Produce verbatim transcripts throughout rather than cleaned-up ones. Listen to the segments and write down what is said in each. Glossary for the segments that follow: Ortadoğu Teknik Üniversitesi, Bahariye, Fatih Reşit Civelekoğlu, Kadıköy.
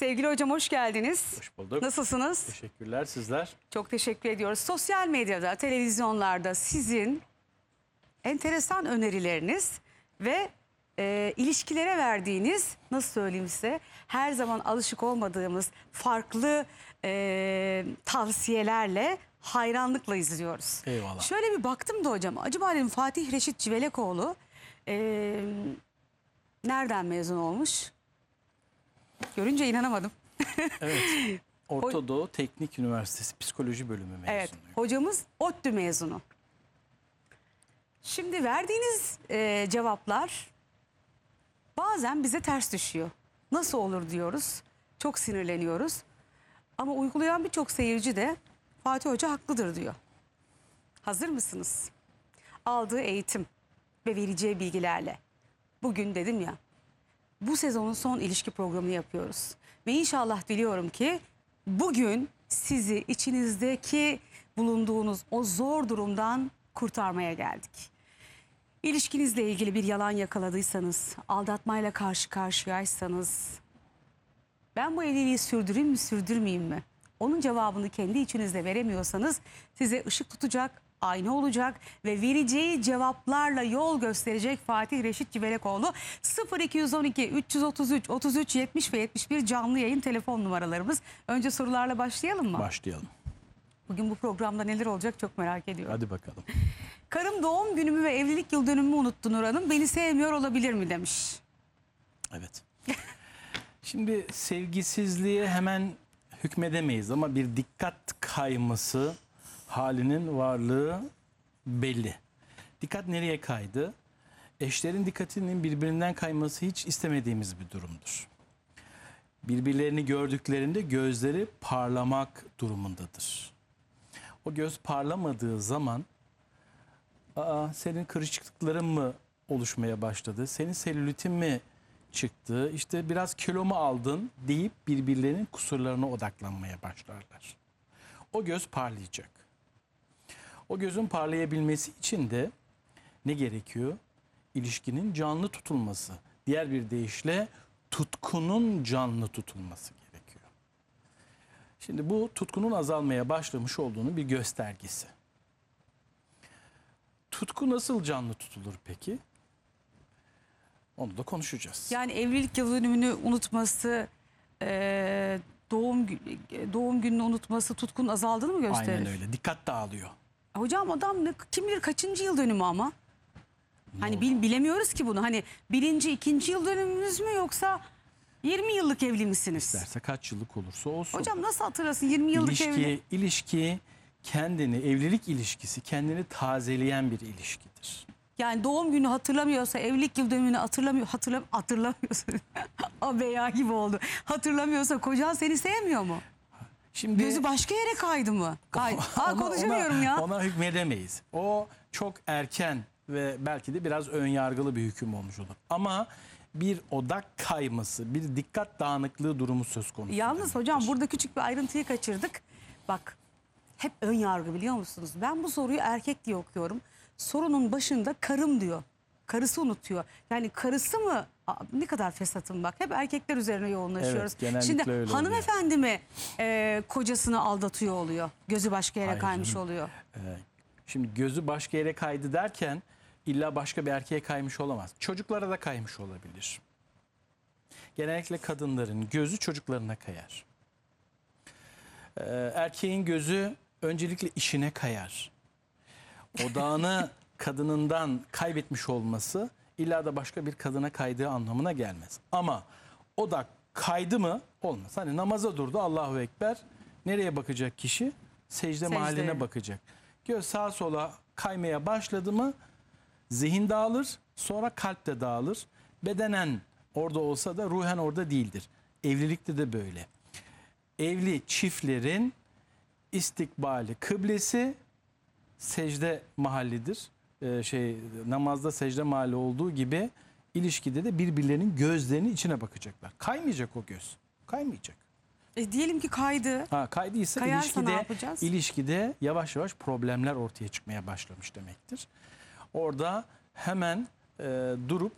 Sevgili hocam hoş geldiniz. Hoş bulduk. Nasılsınız? Teşekkürler, sizler. Çok teşekkür ediyoruz. Sosyal medyada, televizyonlarda sizin enteresan önerileriniz ve e, ilişkilere verdiğiniz, nasıl söyleyeyim size, her zaman alışık olmadığımız farklı e, tavsiyelerle hayranlıkla izliyoruz. Eyvallah. Şöyle bir baktım da hocam, acaba dedim Fatih Reşit Civelekoğlu e, nereden mezun olmuş? Görünce inanamadım. Evet. Ortadoğu Teknik Üniversitesi Psikoloji Bölümü mezunu. Evet. Hocamız ODTÜ mezunu. Şimdi verdiğiniz e, cevaplar bazen bize ters düşüyor. Nasıl olur diyoruz. Çok sinirleniyoruz. Ama uygulayan birçok seyirci de Fatih Hoca haklıdır diyor. Hazır mısınız? Aldığı eğitim ve vereceği bilgilerle. Bugün dedim ya, bu sezonun son ilişki programını yapıyoruz. Ve inşallah diliyorum ki bugün sizi içinizdeki bulunduğunuz o zor durumdan kurtarmaya geldik. İlişkinizle ilgili bir yalan yakaladıysanız, aldatmayla karşı karşıyaysanız, ben bu evliliği sürdüreyim mi, sürdürmeyeyim mi? Onun cevabını kendi içinizde veremiyorsanız size ışık tutacak, ayna olacak ve vereceği cevaplarla yol gösterecek Fatih Reşit Civelekoğlu. Sıfır iki yüz on iki üç yüz otuz üç otuz üç yetmiş ve yetmiş bir canlı yayın telefon numaralarımız. Önce sorularla başlayalım mı? Başlayalım. Bugün bu programda neler olacak çok merak ediyorum. Hadi bakalım. Karım doğum günümü ve evlilik yıl dönümümü unuttu Nur Hanım. Beni sevmiyor olabilir mi demiş. Evet. Şimdi sevgisizliğe hemen hükmedemeyiz ama bir dikkat kayması halinin varlığı belli. Dikkat nereye kaydı? Eşlerin dikkatinin birbirinden kayması hiç istemediğimiz bir durumdur. Birbirlerini gördüklerinde gözleri parlamak durumundadır. O göz parlamadığı zaman, aa senin kırışıklıkların mı oluşmaya başladı, senin selülitin mi çıktı, işte biraz kilo mu aldın deyip birbirlerinin kusurlarına odaklanmaya başlarlar. O göz parlayacak. O gözün parlayabilmesi için de ne gerekiyor? İlişkinin canlı tutulması. Diğer bir deyişle tutkunun canlı tutulması gerekiyor. Şimdi bu tutkunun azalmaya başlamış olduğunu bir göstergesi. Tutku nasıl canlı tutulur peki? Onu da konuşacağız. Yani evlilik yıl dönümünü unutması, Ee... Doğum, doğum gününü unutması tutkunun azaldığını mı gösterir? Aynen öyle. Dikkat dağılıyor. Hocam adam ne, kim bilir kaçıncı yıl dönümü ama? Ne hani bil, bilemiyoruz ki bunu. Hani birinci, ikinci yıl dönümünüz mü yoksa yirmi yıllık evli misiniz? İsterse kaç yıllık olursa olsun. Hocam nasıl hatırlasın yirmi yıllık ilişki, evli? İlişki kendini, evlilik ilişkisi kendini tazeleyen bir ilişkidir. Yani doğum günü hatırlamıyorsa, evlilik yıl dönümünü hatırlamıyor, hatırlam hatırlamıyorsa veya gibi oldu. Hatırlamıyorsa kocan seni sevmiyor mu? Şimdi gözü başka yere kaydı mı? Kay Aa, konuşamıyorum ona, ya. Ona hükmedemeyiz. O çok erken ve belki de biraz önyargılı bir hüküm olmuş olur. Ama bir odak kayması, bir dikkat dağınıklığı durumu söz konusu. Yalnız demektir. Hocam burada küçük bir ayrıntıyı kaçırdık. Bak hep önyargı, biliyor musunuz? Ben bu soruyu erkek diye okuyorum. Sorunun başında karım diyor. Karısı unutuyor. Yani karısı mı? Aa, ne kadar fesatım bak. Hep erkekler üzerine yoğunlaşıyoruz. Evet, şimdi hanımefendi mi e, kocasını aldatıyor oluyor? Gözü başka yere Hayır, kaymış canım. oluyor. Ee, şimdi gözü başka yere kaydı derken illa başka bir erkeğe kaymış olamaz. Çocuklara da kaymış olabilir. Genellikle kadınların gözü çocuklarına kayar. Ee, erkeğin gözü öncelikle işine kayar. Odağını kadınından kaybetmiş olması illa da başka bir kadına kaydığı anlamına gelmez. Ama odak kaydı mı olmaz. Hani namaza durdu, Allahu Ekber, nereye bakacak kişi? Secde, Secde. mahalline bakacak. Göz sağa sola kaymaya başladı mı zihin dağılır, sonra kalp de dağılır. Bedenen orada olsa da ruhen orada değildir. Evlilikte de böyle. Evli çiftlerin istikbali, kıblesi secde mahallidir. Ee, şey namazda secde mahalli olduğu gibi ilişkide de birbirlerinin gözlerinin içine bakacaklar. Kaymayacak o göz. Kaymayacak. E diyelim ki kaydı. Ha kaydıysa Kayarsa ilişkide ilişkide yavaş yavaş problemler ortaya çıkmaya başlamış demektir. Orada hemen e, durup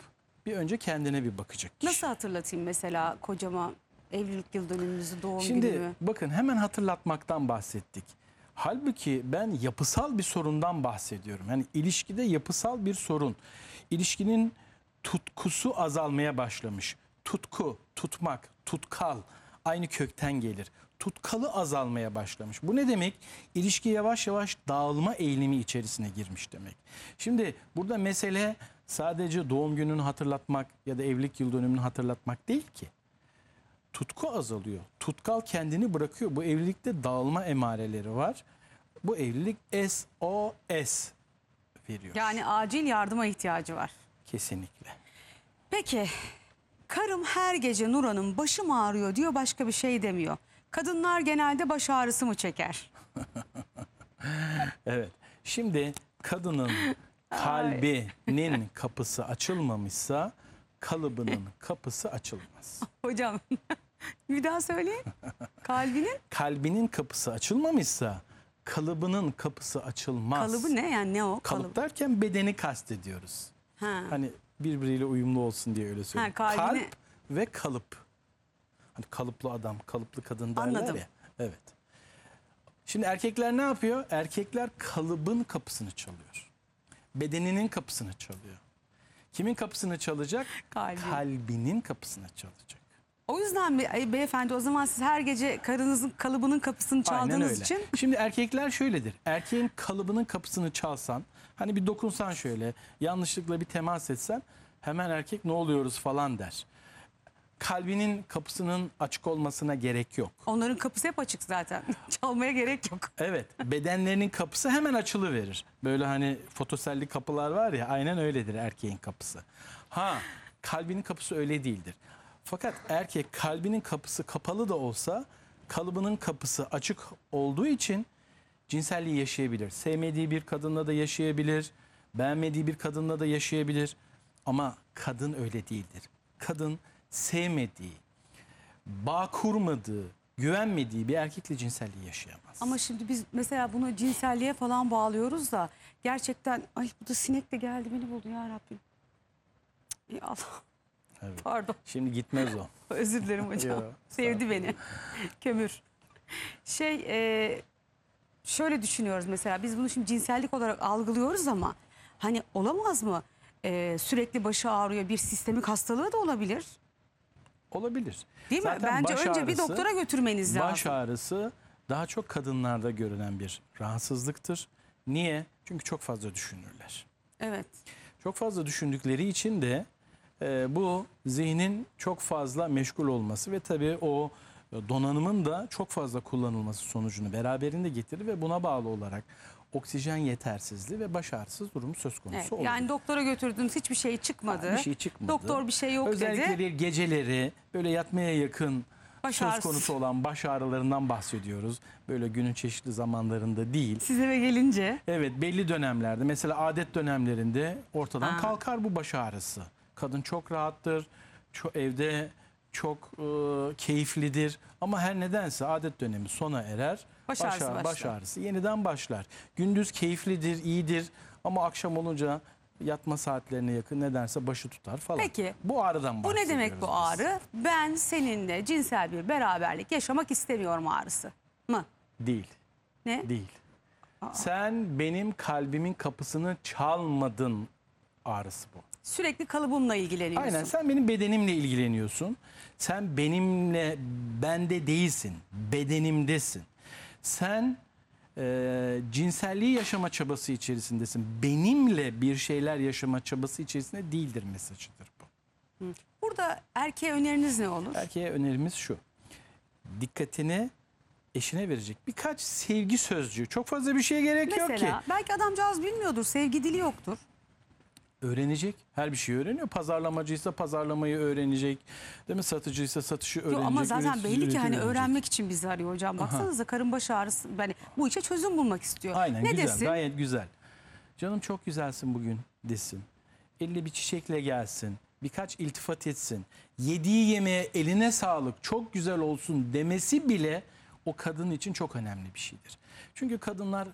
bir önce kendine bir bakacak kişi. Nasıl hatırlatayım mesela kocama evlilik yıl dönümümüzü, doğum Şimdi, günü. Şimdi bakın, hemen hatırlatmaktan bahsettik. Halbuki ben yapısal bir sorundan bahsediyorum. Yani ilişkide yapısal bir sorun. İlişkinin tutkusu azalmaya başlamış. Tutku, tutmak, tutkal aynı kökten gelir. Tutkalı azalmaya başlamış. Bu ne demek? İlişki yavaş yavaş dağılma eğilimi içerisine girmiş demek. Şimdi burada mesele sadece doğum gününü hatırlatmak ya da evlilik yıl dönümünü hatırlatmak değil ki. Tutku azalıyor. Tutkal kendini bırakıyor. Bu evlilikte dağılma emareleri var. Bu evlilik S O S veriyor. Yani acil yardıma ihtiyacı var. Kesinlikle. Peki, karım her gece Nur Hanım başım ağrıyor diyor, başka bir şey demiyor. Kadınlar genelde baş ağrısı mı çeker? Evet. Şimdi kadının kalbinin kapısı açılmamışsa kalıbının kapısı açılmaz. Hocam bir daha söyleyin. Kalbinin? Kalbinin kapısı açılmamışsa kalıbının kapısı açılmaz. Kalıbı ne yani, ne o? Kalıp, kalıp derken bedeni kastediyoruz. Ha. Hani birbiriyle uyumlu olsun diye öyle söylüyorum. Ha, kalbini... Kalp ve kalıp. Hani kalıplı adam, kalıplı kadın derler. Anladım. Ya. Evet. Şimdi erkekler ne yapıyor? Erkekler kalıbın kapısını çalıyor. Bedeninin kapısını çalıyor. Kimin kapısını çalacak? Kalbi. Kalbinin kapısını çalacak. O yüzden be, beyefendi o zaman siz her gece karınızın kalıbının kapısını çaldığınız için... Şimdi erkekler şöyledir. Erkeğin kalıbının kapısını çalsan, hani bir dokunsan şöyle, yanlışlıkla bir temas etsen hemen erkek ne oluyoruz falan der. Kalbinin kapısının açık olmasına gerek yok. Onların kapısı hep açık zaten. Çalmaya gerek yok. Evet, bedenlerinin kapısı hemen açılıverir. Böyle hani fotoselli kapılar var ya, aynen öyledir erkeğin kapısı. Ha, kalbinin kapısı öyle değildir. Fakat erkek kalbinin kapısı kapalı da olsa kalıbının kapısı açık olduğu için cinselliği yaşayabilir. Sevmediği bir kadınla da yaşayabilir, beğenmediği bir kadınla da yaşayabilir. Ama kadın öyle değildir. Kadın sevmediği, bağ kurmadığı, güvenmediği bir erkekle cinselliği yaşayamaz. Ama şimdi biz mesela bunu cinselliğe falan bağlıyoruz da gerçekten, ay bu da sinek de geldi beni buldu ya Rabbim. Ya Allah. Evet. Pardon. Şimdi gitmez o. Özür dilerim hocam. Yo, sevdi beni. Kömür. Şey e, şöyle düşünüyoruz mesela, biz bunu şimdi cinsellik olarak algılıyoruz ama hani olamaz mı? Ee, sürekli başı ağrıyor, bir sistemik hastalığı da olabilir. Olabilir. Değil mi? Zaten bence önce ağrısı, bir doktora götürmeniz lazım. Baş ağrısı daha çok kadınlarda görülen bir rahatsızlıktır. Niye? Çünkü çok fazla düşünürler. Evet. Çok fazla düşündükleri için de e, bu zihnin çok fazla meşgul olması ve tabii o donanımın da çok fazla kullanılması sonucunu beraberinde getirir ve buna bağlı olarak oksijen yetersizliği ve baş ağrısız durumu söz konusu evet, oluyor. Yani doktora götürdüğünüz hiçbir şey çıkmadı. Yani bir şey çıkmadı. Doktor bir şey yok Özellikle dedi. Özellikle geceleri böyle yatmaya yakın baş söz ağrısı. Konusu olan baş ağrılarından bahsediyoruz. Böyle günün çeşitli zamanlarında değil. Size ve gelince? Evet, belli dönemlerde, mesela adet dönemlerinde ortadan ha. kalkar bu baş ağrısı. Kadın çok rahattır, çok, evde çok e, keyiflidir ama her nedense adet dönemi sona erer. Baş ağrısı, baş, baş ağrısı yeniden başlar. Gündüz keyiflidir, iyidir ama akşam olunca yatma saatlerine yakın nedense başı tutar falan. Peki bu ağrıdan bahsediyoruz. Bu ne demek bu ağrı? Biz. Ben seninle cinsel bir beraberlik yaşamak istemiyorum ağrısı mı? Değil. Ne? Değil. Aa. Sen benim kalbimin kapısını çalmadın ağrısı bu. Sürekli kalıbımla ilgileniyorsun. Aynen, sen benim bedenimle ilgileniyorsun. Sen benimle, bende değilsin, bedenimdesin. Sen e, cinselliği yaşama çabası içerisindesin. Benimle bir şeyler yaşama çabası içerisinde değildir mesajıdır bu. Burada erkeğe öneriniz ne olur? Erkeğe önerimiz şu. Dikkatini eşine verecek birkaç sevgi sözcüğü. Çok fazla bir şeye gerek mesela, yok ki. Mesela belki adamcağız bilmiyordur, sevgi dili yoktur. Öğrenecek. Her bir şeyi öğreniyor. Pazarlamacıysa pazarlamayı öğrenecek. Değil mi? Satıcıysa satışı öğrenecek. Yo, ama zaten üretici, belli üretici ki hani öğrenecek. Öğrenmek için bizi arıyor hocam. Baksanıza, karın baş ağrısı. Yani bu işe çözüm bulmak istiyor. Aynen, ne güzel, desin? Gayet güzel. Canım çok güzelsin bugün desin. Eline bir çiçekle gelsin. Birkaç iltifat etsin. Yediği yemeğe eline sağlık, çok güzel olsun demesi bile o kadın için çok önemli bir şeydir. Çünkü kadınlar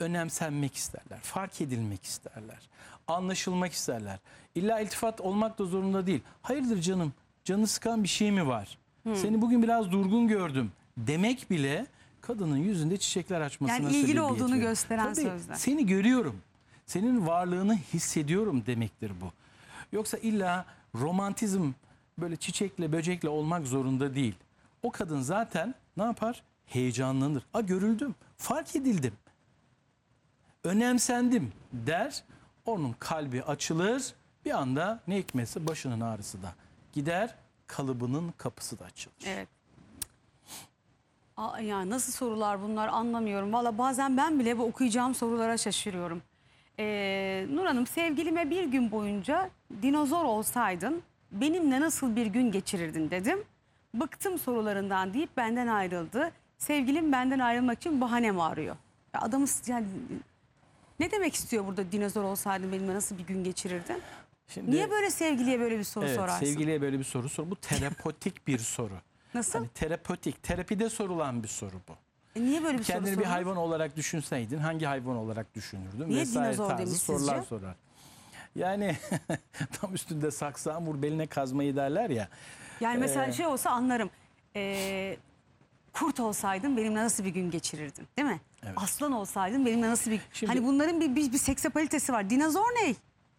önemsenmek isterler, fark edilmek isterler, anlaşılmak isterler. İlla iltifat olmak da zorunda değil. Hayırdır canım, canı sıkan bir şey mi var? hmm. seni bugün biraz durgun gördüm demek bile kadının yüzünde çiçekler açmasına sebebiyet veriyor. Yani ilgili olduğunu veriyor. Gösteren tabii, sözler. Seni görüyorum, senin varlığını hissediyorum demektir bu. Yoksa illa romantizm böyle çiçekle böcekle olmak zorunda değil. O kadın zaten ne yapar? Heyecanlanır. A görüldüm, fark edildim, önemsendim der. Onun kalbi açılır. Bir anda ne hikmetse başının ağrısı da gider, kalıbının kapısı da açılır. Evet. Aa, ya nasıl sorular bunlar anlamıyorum. Valla bazen ben bile bu okuyacağım sorulara şaşırıyorum. Ee, Nur Hanım, sevgilime bir gün boyunca dinozor olsaydın benimle nasıl bir gün geçirirdin dedim. Bıktım sorularından deyip benden ayrıldı. Sevgilim benden ayrılmak için bahanem arıyor. Ya adamı yani, ne demek istiyor burada dinozor olsaydın benimle nasıl bir gün geçirirdin? Şimdi, niye böyle sevgiliye böyle bir soru evet, sorarsın? Sevgiliye böyle bir soru sor. Bu terapötik bir soru. Nasıl? Hani terapötik, terapide sorulan bir soru bu. E niye böyle bir Kendini soru Kendini bir sorun? Hayvan olarak düşünseydin hangi hayvan olarak düşünürdün? Niye vesaire dinozor demiş sorular sizce? Sorar. Yani tam üstünde saksağın vur beline kazmayı derler ya. Yani mesela ee, şey olsa anlarım. Ee, kurt olsaydın benimle nasıl bir gün geçirirdin değil mi? Evet. Aslan olsaydın benimle nasıl bir... Şimdi, hani bunların bir, bir, bir seksapalitesi var. Dinozor ne?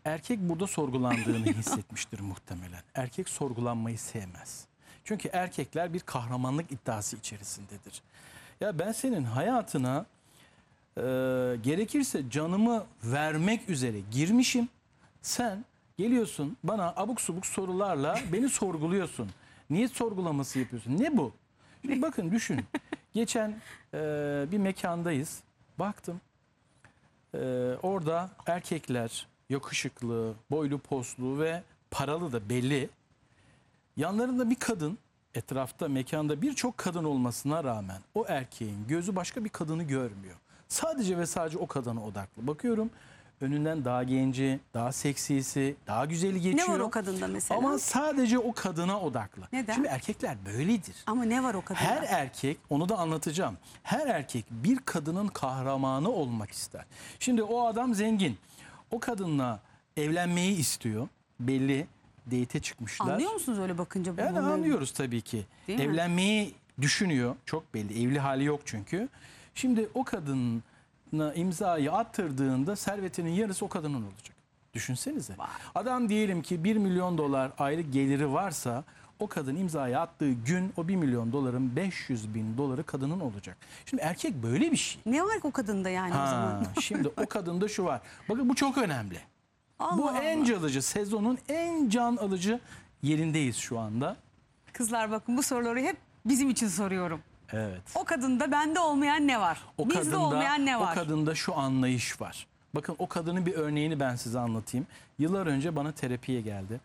Erkek burada sorgulandığını hissetmiştir muhtemelen. Erkek sorgulanmayı sevmez. Çünkü erkekler bir kahramanlık iddiası içerisindedir. Ya ben senin hayatına e, gerekirse canımı vermek üzere girmişim. Sen geliyorsun bana abuk subuk sorularla beni sorguluyorsun. Niye sorgulaması yapıyorsun? Ne bu? Şimdi bakın düşün. Geçen e, bir mekandayız. Baktım. E, orada erkekler yakışıklı, boylu poslu ve paralı da belli. Yanlarında bir kadın, etrafta mekanda birçok kadın olmasına rağmen o erkeğin gözü başka bir kadını görmüyor. Sadece ve sadece o kadına odaklı. Bakıyorum önünden daha genci, daha seksisi, daha güzeli geçiyor. Ne var o kadında mesela? Ama sadece o kadına odaklı. Neden? Şimdi erkekler böyledir. Ama ne var o kadında? Her erkek, onu da anlatacağım. Her erkek bir kadının kahramanı olmak ister. Şimdi o adam zengin. O kadınla evlenmeyi istiyor. Belli. Date'e çıkmışlar. Anlıyor musunuz öyle bakınca? Yani bunları... anlıyoruz tabii ki. Değil Evlenmeyi mi? Düşünüyor. Çok belli. Evli hali yok çünkü. Şimdi o kadına imzayı attırdığında servetinin yarısı o kadının olacak. Düşünsenize. Vay. Adam diyelim ki bir milyon dolar aylık geliri varsa o kadın imzayı attığı gün o bir milyon doların beş yüz bin doları kadının olacak. Şimdi erkek böyle bir şey. Ne var ki o kadında yani ha, o zaman? Şimdi o kadında şu var. Bakın bu çok önemli. Allah bu Allah. En can alıcı, sezonun en can alıcı yerindeyiz şu anda. Kızlar bakın bu soruları hep bizim için soruyorum. Evet. O kadında bende olmayan ne var? O Bizde kadında, olmayan ne var? O kadında şu anlayış var. Bakın o kadının bir örneğini ben size anlatayım. Yıllar önce bana terapiye geldi.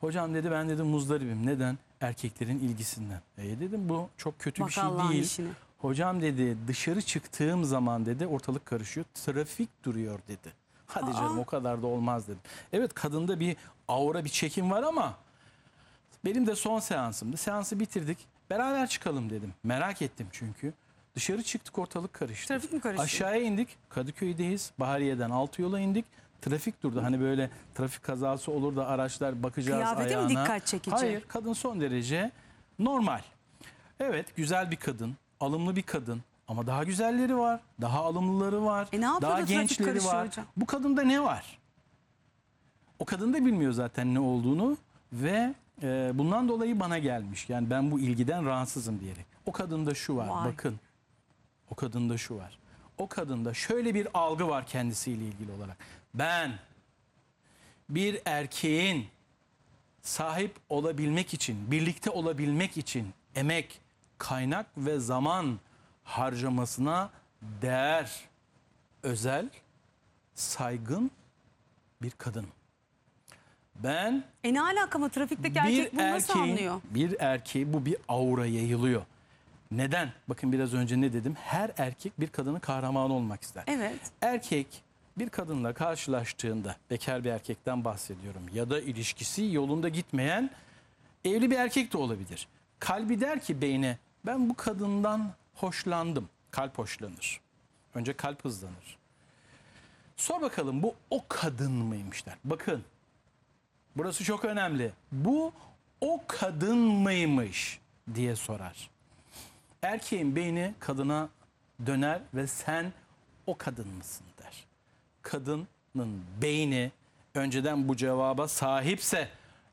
Hocam dedi ben dedim muzdaribim. Neden? Erkeklerin ilgisinden. E dedim bu çok kötü Bak bir şey Allah'ın değil. İşine. Hocam dedi dışarı çıktığım zaman dedi ortalık karışıyor. Trafik duruyor dedi. Hadi canım Aa. o kadar da olmaz dedim. Evet kadında bir aura bir çekim var ama benim de son seansımdı. Seansı bitirdik. Beraber çıkalım dedim. Merak ettim çünkü. Dışarı çıktık ortalık karıştı. Trafik mi karıştı? Aşağıya indik. Kadıköy'deyiz. Bahariye'den altı yola indik. Trafik durdu. Hani böyle trafik kazası olur da araçlar bakacağız Kıyafeti ayağına. Kıyafeti mi dikkat çekici? Hayır kadın son derece normal. Evet güzel bir kadın. Alımlı bir kadın. Ama daha güzelleri var, daha alımlıları var, e daha gençleri var. Hocam? Bu kadında ne var? O kadın da bilmiyor zaten ne olduğunu ve e, bundan dolayı bana gelmiş. Yani ben bu ilgiden rahatsızım diyerek. O kadında şu var, Vay. bakın. O kadında şu var. O kadında şöyle bir algı var kendisiyle ilgili olarak. Ben bir erkeğin sahip olabilmek için, birlikte olabilmek için emek, kaynak ve zaman... harcamasına değer, özel, saygın bir kadın. Ben... E ne alaka mı? Trafikteki erkek bunu nasıl anlıyor? Bir erkeği bu bir aura yayılıyor. Neden? Bakın biraz önce ne dedim? Her erkek bir kadının kahramanı olmak ister. Evet. Erkek bir kadınla karşılaştığında, bekar bir erkekten bahsediyorum ya da ilişkisi yolunda gitmeyen evli bir erkek de olabilir. Kalbi der ki beyne ben bu kadından... hoşlandım. Kalp hoşlanır. Önce kalp hızlanır. Sor bakalım bu o kadın mıymış der. Bakın. Burası çok önemli. Bu o kadın mıymış? diye sorar. Erkeğin beyni kadına döner ve sen o kadın mısın der. Kadının beyni önceden bu cevaba sahipse,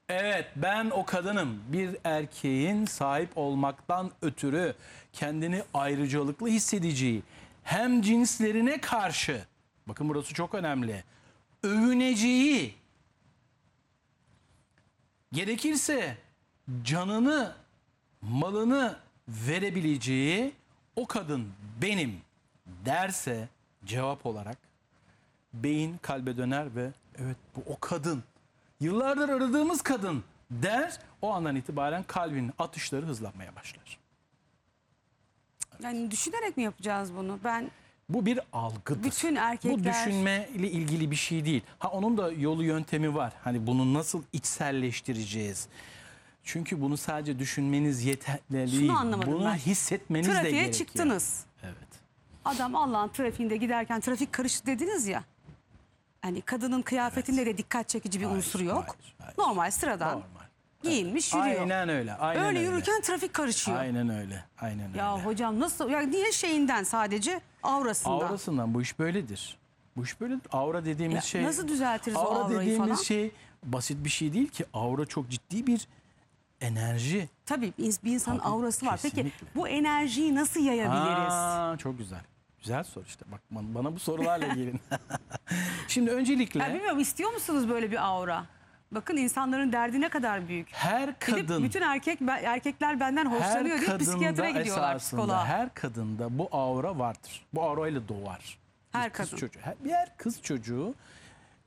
evet ben o kadınım, bir erkeğin sahip olmaktan ötürü kendini ayrıcalıklı hissedeceği, hem cinslerine karşı, bakın burası çok önemli, övüneceği, gerekirse canını, malını verebileceği o kadın benim derse cevap olarak beyin kalbe döner ve evet bu o kadın, yıllardır aradığımız kadın der. O andan itibaren kalbin atışları hızlanmaya başlar. Evet. Yani düşünerek mi yapacağız bunu? Ben bu bir algıdır. Bütün erkekler... Bu düşünmeyle ilgili bir şey değil. Ha, onun da yolu yöntemi var. Hani bunu nasıl içselleştireceğiz? Çünkü bunu sadece düşünmeniz yeterli değil. Şunu anlamadım bunu ben. Hissetmeniz trafiğe de gerekiyor. Trafiğe çıktınız. Yani. Evet. Adam Allah'ın trafiğinde giderken trafik karıştı dediniz ya. Yani kadının kıyafetinde evet. de dikkat çekici bir hayır, unsur yok. Hayır, hayır. Normal sıradan normal. Giyinmiş evet. yürüyor. Aynen öyle. Aynen öyle yürürken öyle. Trafik karışıyor. Aynen öyle. Aynen öyle. Ya hocam nasıl? Ya niye şeyinden sadece avrasından? Avrasından bu iş böyledir. Bu iş böyledir. Avra dediğimiz ya, şey. Nasıl düzeltiriz avra o avrayı dediğimiz falan? Şey basit bir şey değil ki. Avra çok ciddi bir enerji. Tabii bir insanın tabii, avrası var. Kesinlikle. Peki bu enerjiyi nasıl yayabiliriz? Aa, çok güzel. Güzel soru işte. Bak bana bu sorularla gelin. Şimdi öncelikle... Ya bilmiyorum istiyor musunuz böyle bir aura? Bakın insanların derdi ne kadar büyük. Her kadın... Gidip bütün erkek erkekler benden hoşlanıyor diye psikiyatra gidiyorlar, psikoloğa. Her kadında bu aura vardır. Bu aurayla doğar. Her bir kadın. Çocuğu, her, her kız çocuğu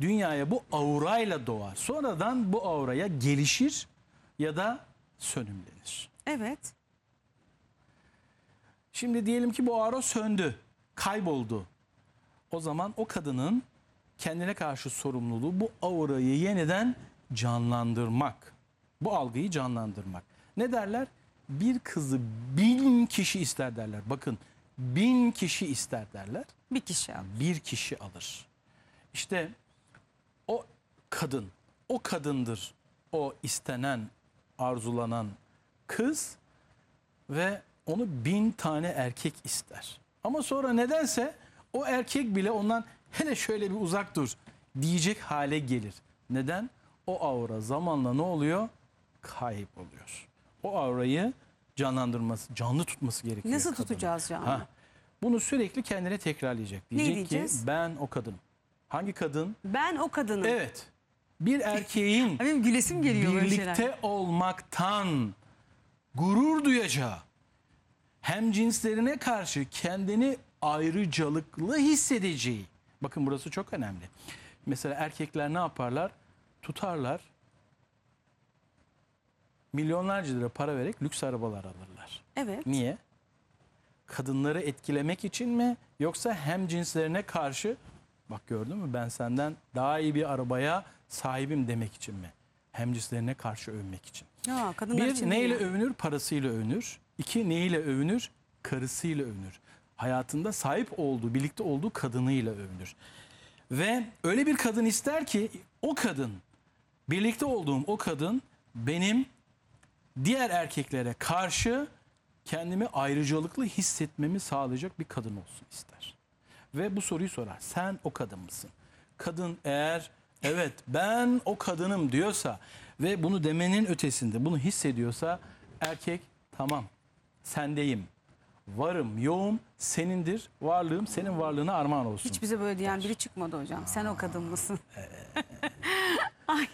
dünyaya bu aurayla doğar. Sonradan bu auraya gelişir ya da sönümlenir. Evet. Şimdi diyelim ki bu aura söndü. Kayboldu. O zaman o kadının kendine karşı sorumluluğu bu aurayı yeniden canlandırmak. Bu algıyı canlandırmak. Ne derler? Bir kızı bin kişi ister derler. Bakın bin kişi ister derler. Bir kişi alır. Bir kişi alır. İşte o kadın, o kadındır o istenen, arzulanan kız ve onu bin tane erkek ister. Ama sonra nedense o erkek bile ondan hele şöyle bir uzak dur diyecek hale gelir. Neden? O aura zamanla ne oluyor? Kayboluyor. O aurayı canlandırması, canlı tutması gerekiyor. Nasıl kadını tutacağız canlı? Ha, bunu sürekli kendine tekrarlayacak. Diyecek ne diyeceğiz? Ki ben o kadınım. Hangi kadın? Ben o kadınım. Evet. Bir erkeğin benim gülesim geliyor birlikte olmaktan gurur duyacağı, hem cinslerine karşı kendini ayrıcalıklı hissedeceği. Bakın burası çok önemli. Mesela erkekler ne yaparlar? Tutarlar. Milyonlarca lira para vererek lüks arabalar alırlar. Evet. Niye? Kadınları etkilemek için mi? Yoksa hem cinslerine karşı bak gördün mü ben senden daha iyi bir arabaya sahibim demek için mi? Hem cinslerine karşı övünmek için. Ya, kadınlar bir için neyle değil. Övünür? Parasıyla övünür. İki neyle övünür? Karısıyla övünür. Hayatında sahip olduğu, birlikte olduğu kadınıyla övünür. Ve öyle bir kadın ister ki o kadın, birlikte olduğum o kadın benim diğer erkeklere karşı kendimi ayrıcalıklı hissetmemi sağlayacak bir kadın olsun ister. Ve bu soruyu sorar. Sen o kadın mısın? Kadın eğer evet ben o kadınım diyorsa ve bunu demenin ötesinde bunu hissediyorsa erkek tamam. Sendeyim, varım, yoğum, senindir, varlığım, senin varlığına armağan olsun. Hiç bize böyle diyen biri çıkmadı hocam. Aa, sen o kadın mısın? Ee. Ay,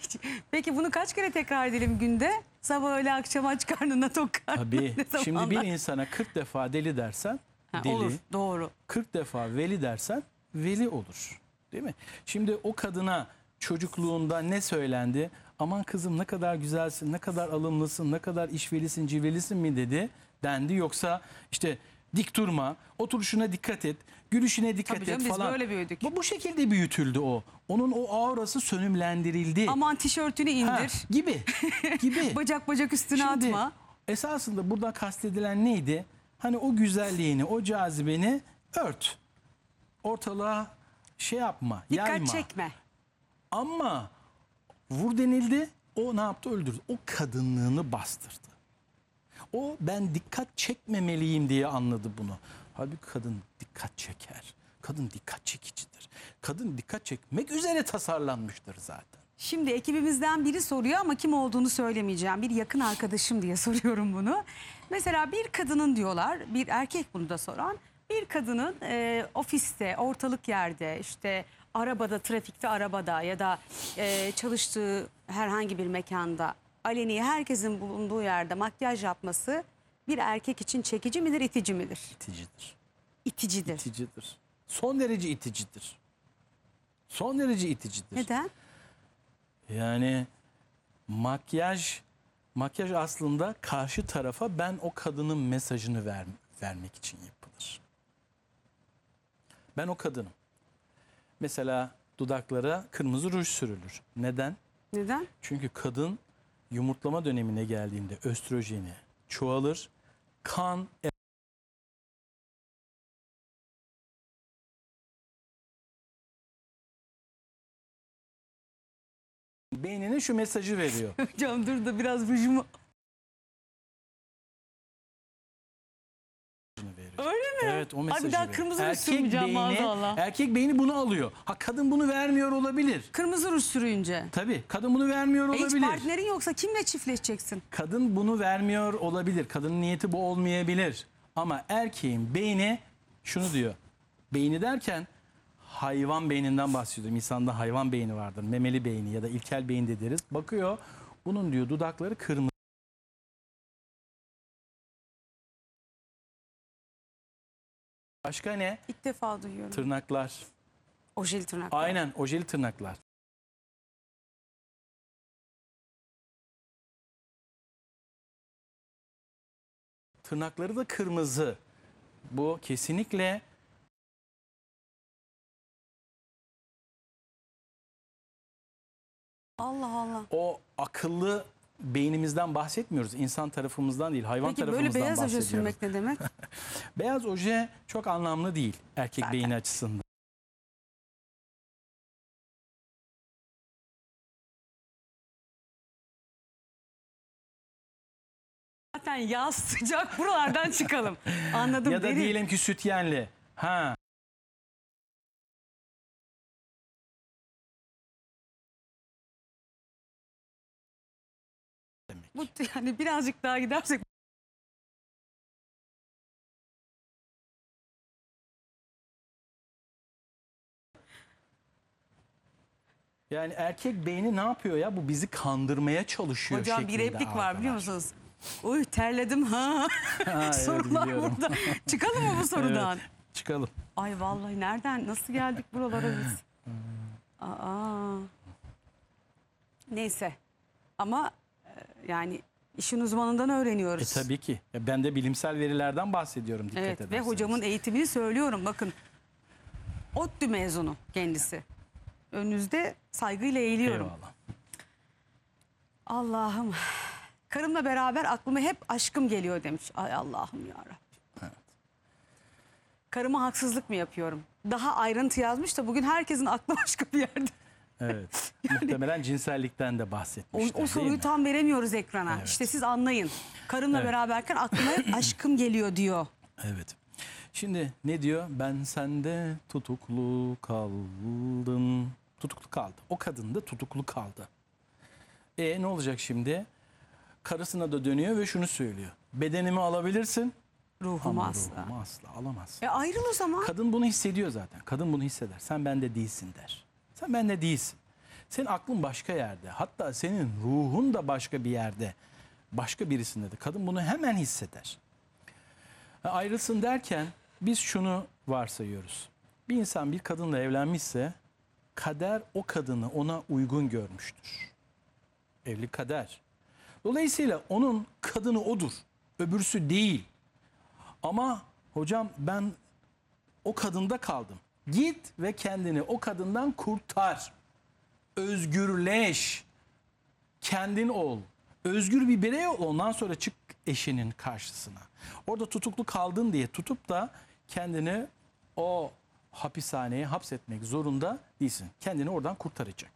peki bunu kaç kere tekrar edelim günde? Sabah öyle akşam aç karnına tok karnına. Tabii. Şimdi bir insana kırk defa deli dersen ha, deli. Olur, doğru. kırk defa veli dersen veli olur. Değil mi? Şimdi o kadına çocukluğunda ne söylendi? Aman kızım ne kadar güzelsin, ne kadar alımlısın, ne kadar işvelisin, civelisin mi dedi. Dendi yoksa işte dik durma, oturuşuna dikkat et, gülüşüne dikkat tabii et canım, falan. Biz böyle büyüdük. Bu, bu şekilde büyütüldü o. Onun o aurası sönümlendirildi. Aman tişörtünü indir. Ha, gibi. gibi. Bacak bacak üstüne şimdi, atma. Esasında burada kastedilen neydi? Hani o güzelliğini, o cazibeni ört. Ortalığa şey yapma, dikkat yayma. Dikkat çekme. Ama vur denildi, o ne yaptı öldürdü. O kadınlığını bastırdı. O ben dikkat çekmemeliyim diye anladı bunu. Halbuki kadın dikkat çeker. Kadın dikkat çekicidir. Kadın dikkat çekmek üzere tasarlanmıştır zaten. Şimdi ekibimizden biri soruyor ama kim olduğunu söylemeyeceğim. Bir yakın arkadaşım diye soruyorum bunu. Mesela bir kadının diyorlar, bir erkek bunu da soran, bir kadının e, ofiste, ortalık yerde, işte arabada, trafikte, arabada ya da e, çalıştığı herhangi bir mekanda aleni herkesin bulunduğu yerde makyaj yapması bir erkek için çekici midir, itici midir? İticidir. İticidir. İticidir. Son derece iticidir. Son derece iticidir. Neden? Yani makyaj makyaj aslında karşı tarafa ben o kadının mesajını ver, vermek için yapılır. Ben o kadınım. Mesela dudaklara kırmızı ruj sürülür. Neden? Neden? Çünkü kadın yumurtlama dönemine geldiğinde östrojeni çoğalır. Kan beynine şu mesajı veriyor. Hocam dur da biraz rujumu. Öyle mi? Evet, o mesajı. Abi daha kırmızı ruj sürmeyeceğim maazallah. Erkek beyni bunu alıyor. Ha, kadın bunu vermiyor olabilir. Kırmızı ruj sürünce. Tabii kadın bunu vermiyor olabilir. Hiç partnerin yoksa kimle çiftleşeceksin? Kadın bunu vermiyor olabilir. Kadının niyeti bu olmayabilir. Ama erkeğin beyni şunu diyor. Beyni derken hayvan beyninden bahsediyorum. İnsanda hayvan beyni vardır. Memeli beyni ya da ilkel beyin de deriz. Bakıyor bunun diyor dudakları kırmızı. Başka ne? İlk defa duyuyorum. Tırnaklar. Ojeli tırnaklar. Aynen, ojeli tırnaklar. Tırnakları da kırmızı. Bu kesinlikle Allah Allah. O akıllı beynimizden bahsetmiyoruz. İnsan tarafımızdan değil, hayvan Peki, tarafımızdan bahsediyoruz. Peki böyle beyaz oje sürmek ne demek? Beyaz oje çok anlamlı değil erkek Zaten. beyni açısından. Zaten yağ sıcak, buralardan çıkalım. Anladım. Ya da derin. diyelim ki sütyenli. Ha. Bu yani birazcık daha gidersek yani erkek beyni ne yapıyor ya? Bu bizi kandırmaya çalışıyor Hocam şeklinde. Hocam bir replik var biliyor musunuz? Uy terledim ha. ha Sorular evet, burada. Çıkalım mı bu sorudan? Evet, çıkalım. Ay vallahi nereden nasıl geldik buralara biz? Aa. Neyse. Ama yani işin uzmanından öğreniyoruz. E tabii ki. Ben de bilimsel verilerden bahsediyorum. Dikkat evet, ederseniz. Ve hocamın eğitimini söylüyorum. Bakın ODTÜ mezunu kendisi. Önünüzde saygıyla eğiliyorum. Eyvallah. Allah'ım. Karımla beraber aklıma hep aşkım geliyor demiş. Ay Allah'ım yarabbim. Evet. Karıma haksızlık mı yapıyorum? Daha ayrıntı yazmış da bugün herkesin aklı başka bir yerde. Evet. Yani, muhtemelen cinsellikten de bahsetmişler. O, o soruyu tam veremiyoruz ekrana. Evet. İşte siz anlayın. Karımla evet. beraberken aklıma aşkım geliyor diyor. Evet. Şimdi ne diyor? Ben sende tutuklu kaldım. Tutuklu kaldı. O kadın da tutuklu kaldı. E ne olacak şimdi? Karısına da dönüyor ve şunu söylüyor. Bedenimi alabilirsin. Ruhumu asla. Ruhumu asla alamazsın. E ayrıl o zaman. Kadın bunu hissediyor zaten. Kadın bunu hisseder. Sen bende değilsin der. Sen bende değilsin. Senin aklın başka yerde. Hatta senin ruhun da başka bir yerde. Başka birisinde de. Kadın bunu hemen hisseder. Ayrılsın derken biz şunu varsayıyoruz. Bir insan bir kadınla evlenmişse kader o kadını ona uygun görmüştür. Evlilik kader. Dolayısıyla onun kadını odur. Öbürsü değil. Ama hocam ben o kadında kaldım. Git ve kendini o kadından kurtar. Özgürleş. Kendin ol. Özgür bir birey ol. Ondan sonra çık eşinin karşısına. Orada tutuklu kaldın diye tutup da kendini o hapishaneye hapsetmek zorunda değilsin. Kendini oradan kurtaracak.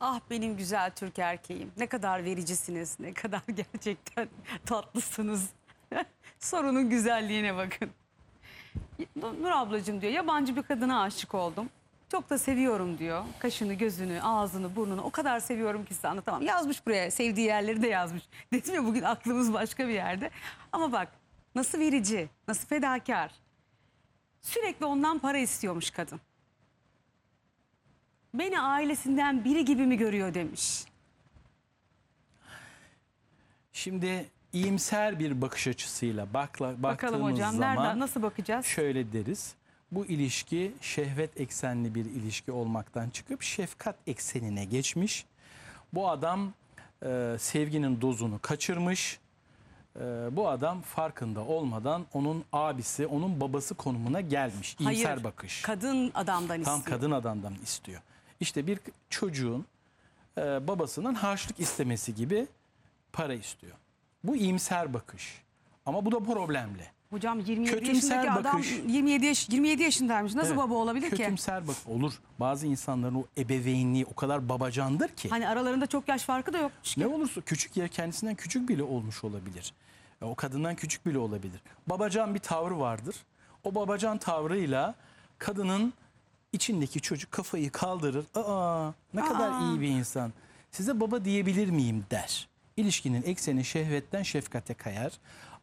Ah benim güzel Türk erkeğim. Ne kadar vericisiniz, ne kadar gerçekten tatlısınız. Sorunun güzelliğine bakın. Nur ablacığım diyor, yabancı bir kadına aşık oldum. Çok da seviyorum diyor. Kaşını, gözünü, ağzını, burnunu o kadar seviyorum ki size anlatamam. Yazmış buraya, sevdiği yerleri de yazmış. Dedim ya bugün aklımız başka bir yerde. Ama bak nasıl verici, nasıl fedakar. Sürekli ondan para istiyormuş kadın. Beni ailesinden biri gibi mi görüyor demiş. Şimdi iyimser bir bakış açısıyla bakla, baktığımız hocam, zaman nereden, nasıl bakacağız? Şöyle deriz. Bu ilişki şehvet eksenli bir ilişki olmaktan çıkıp şefkat eksenine geçmiş. Bu adam e, sevginin dozunu kaçırmış. E, bu adam farkında olmadan onun abisi, onun babası konumuna gelmiş. Hayır, İyimser bakış. kadın adamdan istiyor. Tam kadın adamdan istiyor. İşte bir çocuğun e, babasından harçlık istemesi gibi para istiyor. Bu iyimser bakış. Ama bu da problemli. Hocam yirmi yedi yaşındaki adam yirmi yedi, yaş, yirmi yedi yaşındaymış. Nasıl evet, baba olabilir kötümser ki? Kötümser bakış olur. Bazı insanların o ebeveynliği o kadar babacandır ki. Hani aralarında çok yaş farkı da yokmuş. Ne ki olursa küçük ya, kendisinden küçük bile olmuş olabilir. O kadından küçük bile olabilir. Babacan bir tavrı vardır. O babacan tavrıyla kadının içindeki çocuk kafayı kaldırır. Aa ne Aa. kadar iyi bir insan. Size baba diyebilir miyim der. İlişkinin ekseni şehvetten şefkate kayar.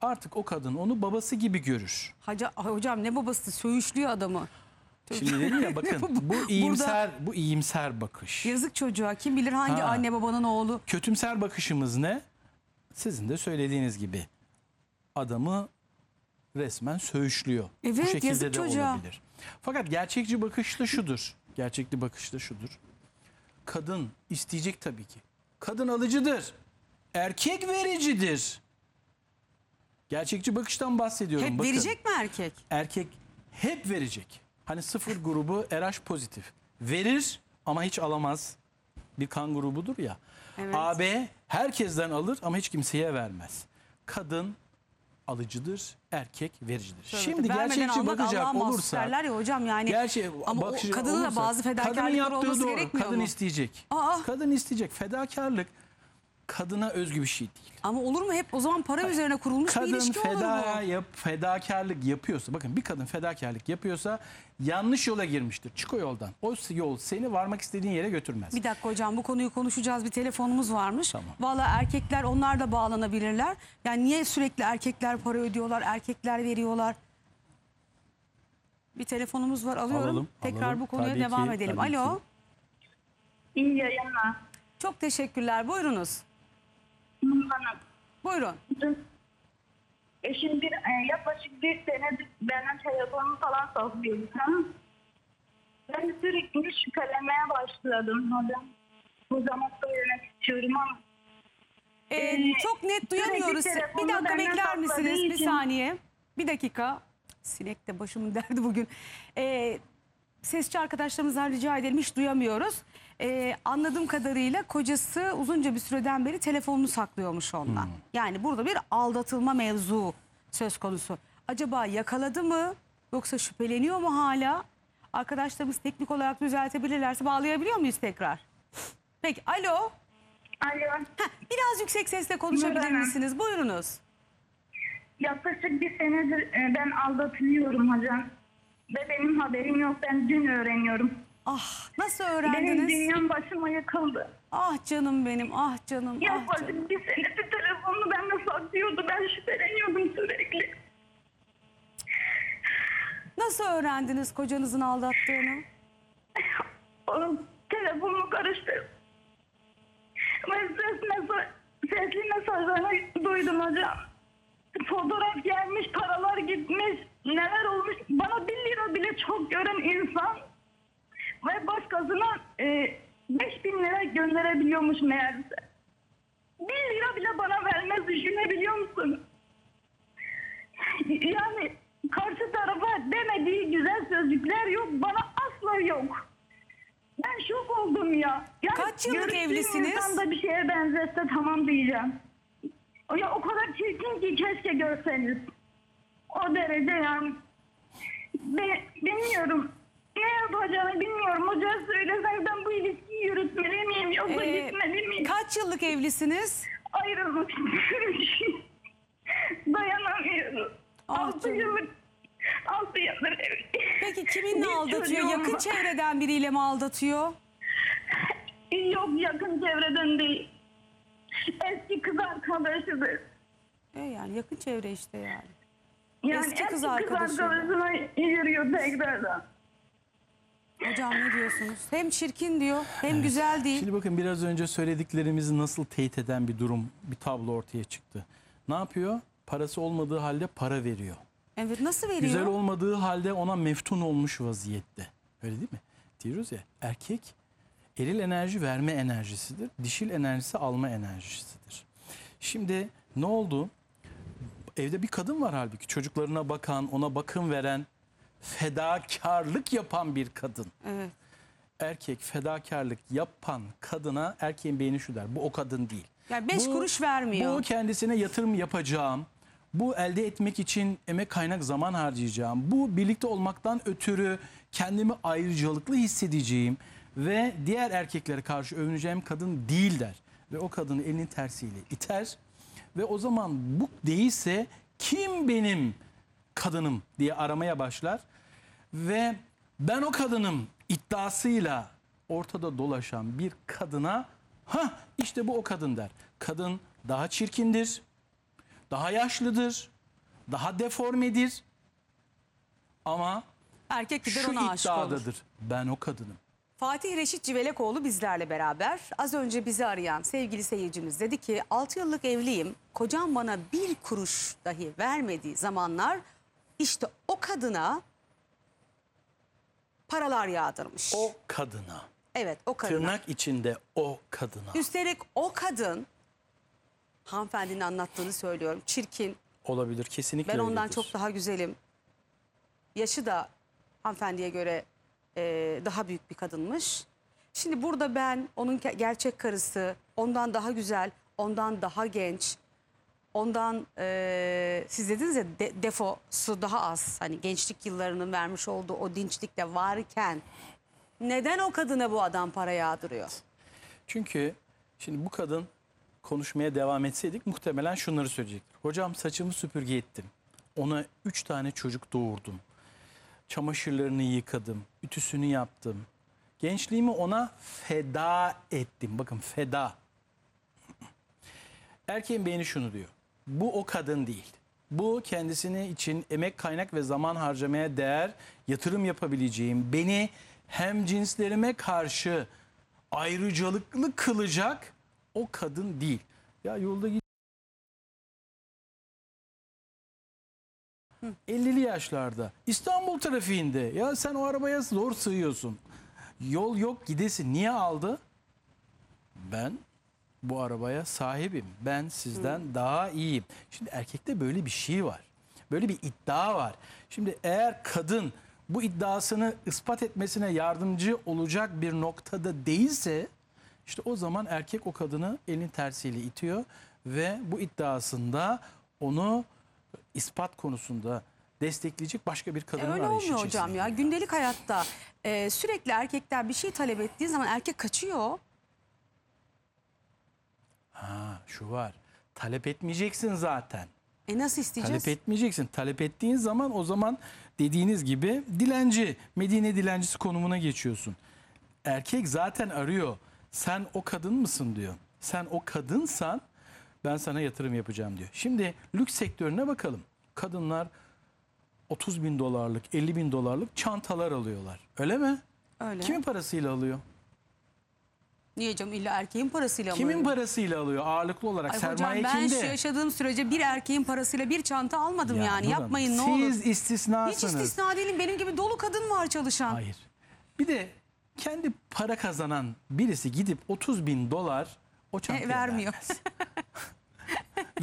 Artık o kadın onu babası gibi görür. Hacı, hocam ne babası? Söğüşlüyor adamı. Şimdi dedim ya bakın bu iyimser, burada, bu iyimser bakış. Yazık çocuğa, kim bilir hangi ha. anne babanın oğlu. Kötümser bakışımız ne? Sizin de söylediğiniz gibi adamı resmen söğüşlüyor. Evet, bu şekilde yazık de çocuğa. Olabilir. Fakat gerçekçi bakış da şudur. Gerçekli bakış da şudur. Kadın isteyecek tabii ki. Kadın alıcıdır. Erkek vericidir. Gerçekçi bakıştan bahsediyorum. Hep Bakın, verecek mi erkek? Erkek hep verecek. Hani sıfır grubu R H pozitif. Verir ama hiç alamaz. Bir kan grubudur ya. Evet. A B herkesten alır ama hiç kimseye vermez. Kadın alıcıdır, erkek vericidir. Söyle Şimdi gerçekçi bakacak olursa. Ya hocam yani. Gerçi, ama o kadının da bazı fedakarlıklar olması doğru. gerekmiyor Kadın mu? isteyecek. Aa. Kadın isteyecek. Fedakarlık kadına özgü bir şey değil. Ama olur mu hep o zaman para Hayır. üzerine kurulmuş kadın bir ilişki feda, olur mu? Yap, fedakarlık yapıyorsa, bakın bir kadın fedakarlık yapıyorsa yanlış yola girmiştir. Çık o yoldan. O yol seni varmak istediğin yere götürmez. Bir dakika hocam, bu konuyu konuşacağız. Bir telefonumuz varmış. Tamam. Valla erkekler, onlar da bağlanabilirler. Yani niye sürekli erkekler para ödüyorlar, erkekler veriyorlar? Bir telefonumuz var, alıyorum. Alalım, Tekrar alalım. bu konuya tabii devam ki, edelim. Alo. Ki. İyi yayınlar. Çok teşekkürler. Buyurunuz. Hanım. Buyurun. Eşim bir, yaklaşık bir senedir benden telefonunu falan saklıyor. Ben sürekli şüphelenmeye başladım. Hocam. Bu zaman söylemek istiyorum ama. Ee, ee, çok net duyamıyoruz. Bir dakika bekler misiniz? Için. Bir saniye. Bir dakika. Sinek de başımın derdi bugün. Ee, sesçi arkadaşlarımızdan rica edelim. Hiç duyamıyoruz. Ee, anladığım kadarıyla kocası uzunca bir süreden beri telefonunu saklıyormuş ondan. Hmm. Yani burada bir aldatılma mevzu söz konusu. Acaba yakaladı mı yoksa şüpheleniyor mu hala? Arkadaşlarımız teknik olarak düzeltebilirlerse bağlayabiliyor muyuz tekrar? Peki, alo. Alo. Heh, biraz yüksek sesle konuşabilir misiniz? Buyurunuz. Yaklaşık bir senedir ben aldatılıyorum hocam. Ve benim haberim yok, ben dün öğreniyorum. Ah, nasıl öğrendiniz? Benim dünyam başıma yıkıldı. Ah canım benim, ah canım. Ya ah canım. Bir senedir telefonunu bende saklıyordu. Ben şüpheleniyordum sürekli. Nasıl öğrendiniz kocanızın aldattığını? Onun telefonunu karıştırdım. Ses mesaj, sesli mesajlarını duydum hocam. Fotoğraf gelmiş, paralar gitmiş. Neler olmuş? Bana bir lira bile çok gören insan ve başkasına e, beş bin lira gönderebiliyormuş meğerse. Bir lira bile bana vermez, düşünebiliyor musun? Yani karşı tarafa demediği güzel sözcükler yok, bana asla yok. Ben şok oldum ya. Yani kaç yıllık evlisiniz? İnsan da bir şeye benzetse tamam diyeceğim. Ya o kadar çirkin ki keşke görseniz. O derece yani. Be, bilmiyorum. niye yapacağını bilmiyorum. Hocaya söylesem ben bu ilişkiyi yürütmeli miyim yoksa ee, gitmeli miyim? Kaç yıllık evlisiniz? Ayrılmak istiyorum. Dayanamıyorum. Altı yıllık, altı yıldır evliyim. Peki kiminle aldatıyor? Yakın çevreden biriyle mi aldatıyor? Yok, yakın çevreden değil. Eski kız arkadaşıdır. E yani yakın çevre işte yani. Yani eski kız arkadaşına yürüyor tekrardan. Hocam ne diyorsunuz? Hem çirkin diyor hem evet. güzel değil. Şimdi bakın biraz önce söylediklerimizi nasıl teyit eden bir durum, bir tablo ortaya çıktı. Ne yapıyor? Parası olmadığı halde para veriyor. Evet, nasıl veriyor? Güzel olmadığı halde ona meftun olmuş vaziyette. Öyle değil mi? Diyoruz ya, erkek eril enerji verme enerjisidir. Dişil enerjisi alma enerjisidir. Şimdi ne oldu? Evde bir kadın var halbuki. Çocuklarına bakan, ona bakım veren, fedakarlık yapan bir kadın. Evet. Erkek fedakarlık yapan kadına erkeğin beyni şu der: bu o kadın değil. Yani beş bu, kuruş vermiyor. Bu kendisine yatırım yapacağım. Bu elde etmek için emek, kaynak, zaman harcayacağım. Bu birlikte olmaktan ötürü kendimi ayrıcalıklı hissedeceğim ve diğer erkeklere karşı övüneceğim kadın değil der. Ve o kadını elinin tersiyle iter. Ve o zaman bu değilse kim benim kadınım diye aramaya başlar. Ve ben o kadınım iddiasıyla ortada dolaşan bir kadına ha işte bu o kadın der. Kadın daha çirkindir, daha yaşlıdır, daha deformedir. Ama erkek gider ona aşık olur. Şu iddiadadır: ben o kadınım. Fatih Reşit Civelekoğlu bizlerle beraber. Az önce bizi arayan sevgili seyircimiz dedi ki altı yıllık evliyim, kocam bana bir kuruş dahi vermediği zamanlar işte o kadına paralar yağdırmış. O kadına. Evet, o kadına. Tırnak içinde o kadına. Üstelik o kadın, hanımefendinin anlattığını söylüyorum, çirkin. Olabilir, kesinlikle. Ben ondan öyledir. Çok daha güzelim. Yaşı da hanımefendiye göre Ee, daha büyük bir kadınmış. Şimdi burada ben onun gerçek karısı, ondan daha güzel, ondan daha genç, ondan ee, siz dediniz ya de, defosu daha az, hani gençlik yıllarının vermiş olduğu o dinçlik de varken neden o kadına bu adam para yağdırıyor? Çünkü şimdi bu kadın konuşmaya devam etseydik muhtemelen şunları söyleyecektir: hocam saçımı süpürge ettim, ona üç tane çocuk doğurdum, çamaşırlarını yıkadım, ütüsünü yaptım, gençliğimi ona feda ettim. Bakın, feda. Erkeğin beyni şunu diyor: bu o kadın değil. Bu kendisini için emek, kaynak ve zaman harcamaya değer, yatırım yapabileceğim, beni hem cinslerime karşı ayrıcalıklı kılacak o kadın değil. Ya yolda git. ellili yaşlarda İstanbul trafiğinde ya sen o arabaya zor sığıyorsun, yol yok gidesin, niye aldı? Ben bu arabaya sahibim, ben sizden Hı. daha iyiyim. Şimdi erkekte böyle bir şey var, böyle bir iddia var. Şimdi eğer kadın bu iddiasını ispat etmesine yardımcı olacak bir noktada değilse, işte o zaman erkek o kadını elinin tersiyle itiyor ve bu iddiasında onu ispat konusunda destekleyecek başka bir kadının arayışı. Öyle olmuyor hocam ya. Gündelik hayatta e, sürekli erkekten bir şey talep ettiği zaman erkek kaçıyor. Ha, şu var. Talep etmeyeceksin zaten. E nasıl isteyeceğiz? Talep etmeyeceksin. Talep ettiğin zaman o zaman dediğiniz gibi dilenci, Medine dilencisi konumuna geçiyorsun. Erkek zaten arıyor. Sen o kadın mısın diyor. Sen o kadınsan ben sana yatırım yapacağım diyor. Şimdi lüks sektörüne bakalım. Kadınlar otuz bin dolarlık, elli bin dolarlık çantalar alıyorlar. Öyle mi? Öyle. Kimin parasıyla alıyor? Niye canım, illa erkeğin parasıyla mı? Kimin parasıyla alıyor ağırlıklı olarak? Ay sermaye hocam, ben kimde? Şu yaşadığım sürece bir erkeğin parasıyla bir çanta almadım ya, yani. Yapmayın siz, ne olur. Siz istisnasınız. Hiç istisna değilim. Benim gibi dolu kadın var çalışan. Hayır. Bir de kendi para kazanan birisi gidip otuz bin dolar o çantaya e, vermiyor. Vermez.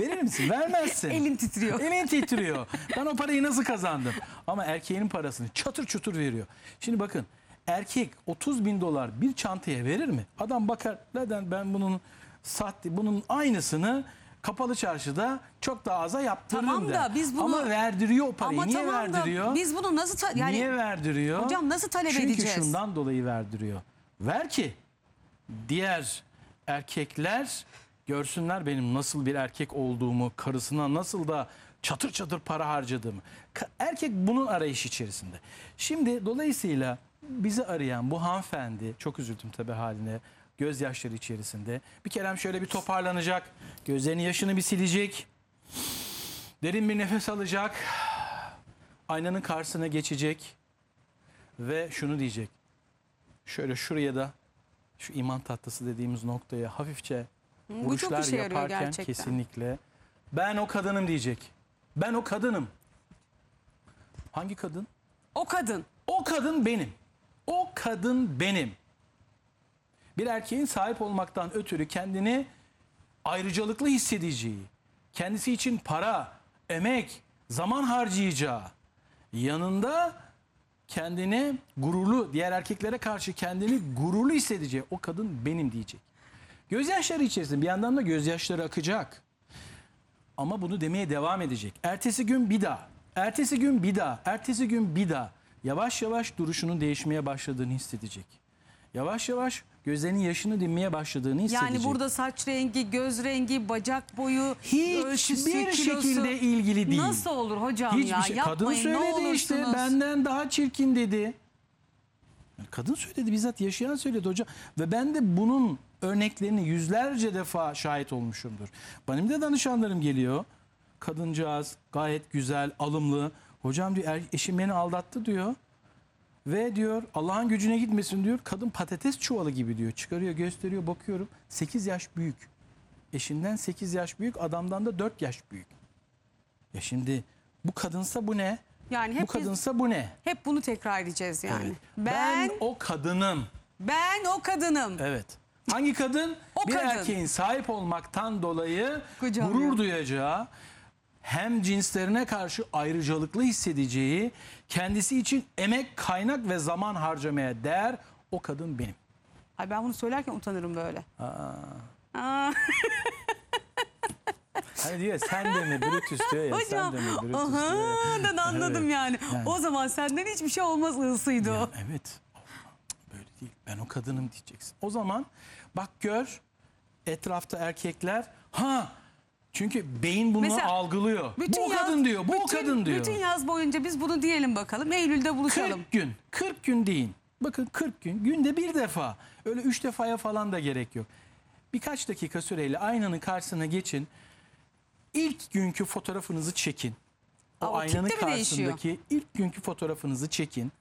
Verir misin? Vermezsin. Elin titriyor. Elin titriyor. Ben o parayı nasıl kazandım? Ama erkeğinin parasını çatır çutur veriyor. Şimdi bakın, erkek otuz bin dolar bir çantaya verir mi? Adam bakar, neden ben bunun sahte, bunun aynısını kapalı çarşıda çok daha aza yaptırırım tamam da, der. Biz bunu, ama verdiriyor o parayı. Niye tamam verdiriyor? Da, biz bunu nasıl yani, niye verdiriyor? Hocam nasıl talep Çünkü edeceğiz? Çünkü şundan dolayı verdiriyor. Ver ki diğer erkekler görsünler benim nasıl bir erkek olduğumu, karısına nasıl da çatır çatır para harcadığımı. Erkek bunun arayış içerisinde. Şimdi dolayısıyla bizi arayan bu hanımefendi, çok üzüldüm tabii haline, gözyaşları içerisinde. Bir kerem şöyle bir toparlanacak, gözlerinin yaşını bir silecek, derin bir nefes alacak, aynanın karşısına geçecek ve şunu diyecek. Şöyle şuraya da şu iman tatlısı dediğimiz noktaya hafifçe vuruşlar yaparken kesinlikle ben o kadınım diyecek. Ben o kadınım. Hangi kadın? O kadın. O kadın benim. O kadın benim. Bir erkeğin sahip olmaktan ötürü kendini ayrıcalıklı hissedeceği, kendisi için para, emek, zaman harcayacağı, yanında kendini gururlu, diğer erkeklere karşı kendini gururlu hissedeceği o kadın benim diyecek. Gözyaşları içerisinde bir yandan da gözyaşları akacak. Ama bunu demeye devam edecek. Ertesi gün bir daha, ertesi gün bir daha, ertesi gün bir daha. Yavaş yavaş duruşunun değişmeye başladığını hissedecek. Yavaş yavaş gözlerinin yaşını dinmeye başladığını hissedecek. Yani burada saç rengi, göz rengi, bacak boyu, hiç ölçüsü, bir kilosu şekilde ilgili değil. Nasıl olur hocam hiçbir ya? Şey. Kadın söyledi işte benden daha çirkin dedi. Kadın söyledi, bizzat yaşayan söyledi hocam. Ve ben de bunun örneklerini yüzlerce defa şahit olmuşumdur. Benim de danışanlarım geliyor. Kadıncağız gayet güzel, alımlı. Hocam diyor eşim beni aldattı diyor. Ve diyor Allah'ın gücüne gitmesin diyor. Kadın patates çuvalı gibi diyor. Çıkarıyor, gösteriyor, bakıyorum. sekiz yaş büyük. Eşinden sekiz yaş büyük, adamdan da dört yaş büyük. Ya şimdi bu kadınsa bu ne? Yani hep bu kadınsa biz, bu ne? Hep bunu tekrar edeceğiz yani. Evet. Ben, ben o kadınım. Ben o kadınım. Evet. Hangi kadın? O bir kadın. Erkeğin sahip olmaktan dolayı Kucağım gurur ya. duyacağı, hem cinslerine karşı ayrıcalıklı hissedeceği, kendisi için emek, kaynak ve zaman harcamaya değer o kadın benim. Ay ben bunu söylerken utanırım böyle. Aa. Aa. Hani diyor sen de mi Brutus diyor ya. Hocam, sen de mi Brutus aha, diyor ya. Ben anladım evet. yani. yani. O zaman senden hiçbir şey olmaz ılsıydı o. Evet. Böyle değil. Ben o kadınım diyeceksin. O zaman bak gör etrafta erkekler ha çünkü beyin bunu mesela, algılıyor. Bu o kadın yaz, diyor. Bu bütün, o kadın diyor. Bütün yaz boyunca biz bunu diyelim bakalım. Eylül'de buluşalım. kırk gün. kırk gün deyin. Bakın kırk gün. Günde bir defa. Öyle üç defaya falan da gerek yok. Birkaç dakika süreyle aynanın karşısına geçin. İlk günkü fotoğrafınızı çekin. O, o aynanın karşısındaki değişiyor? ilk günkü fotoğrafınızı çekin.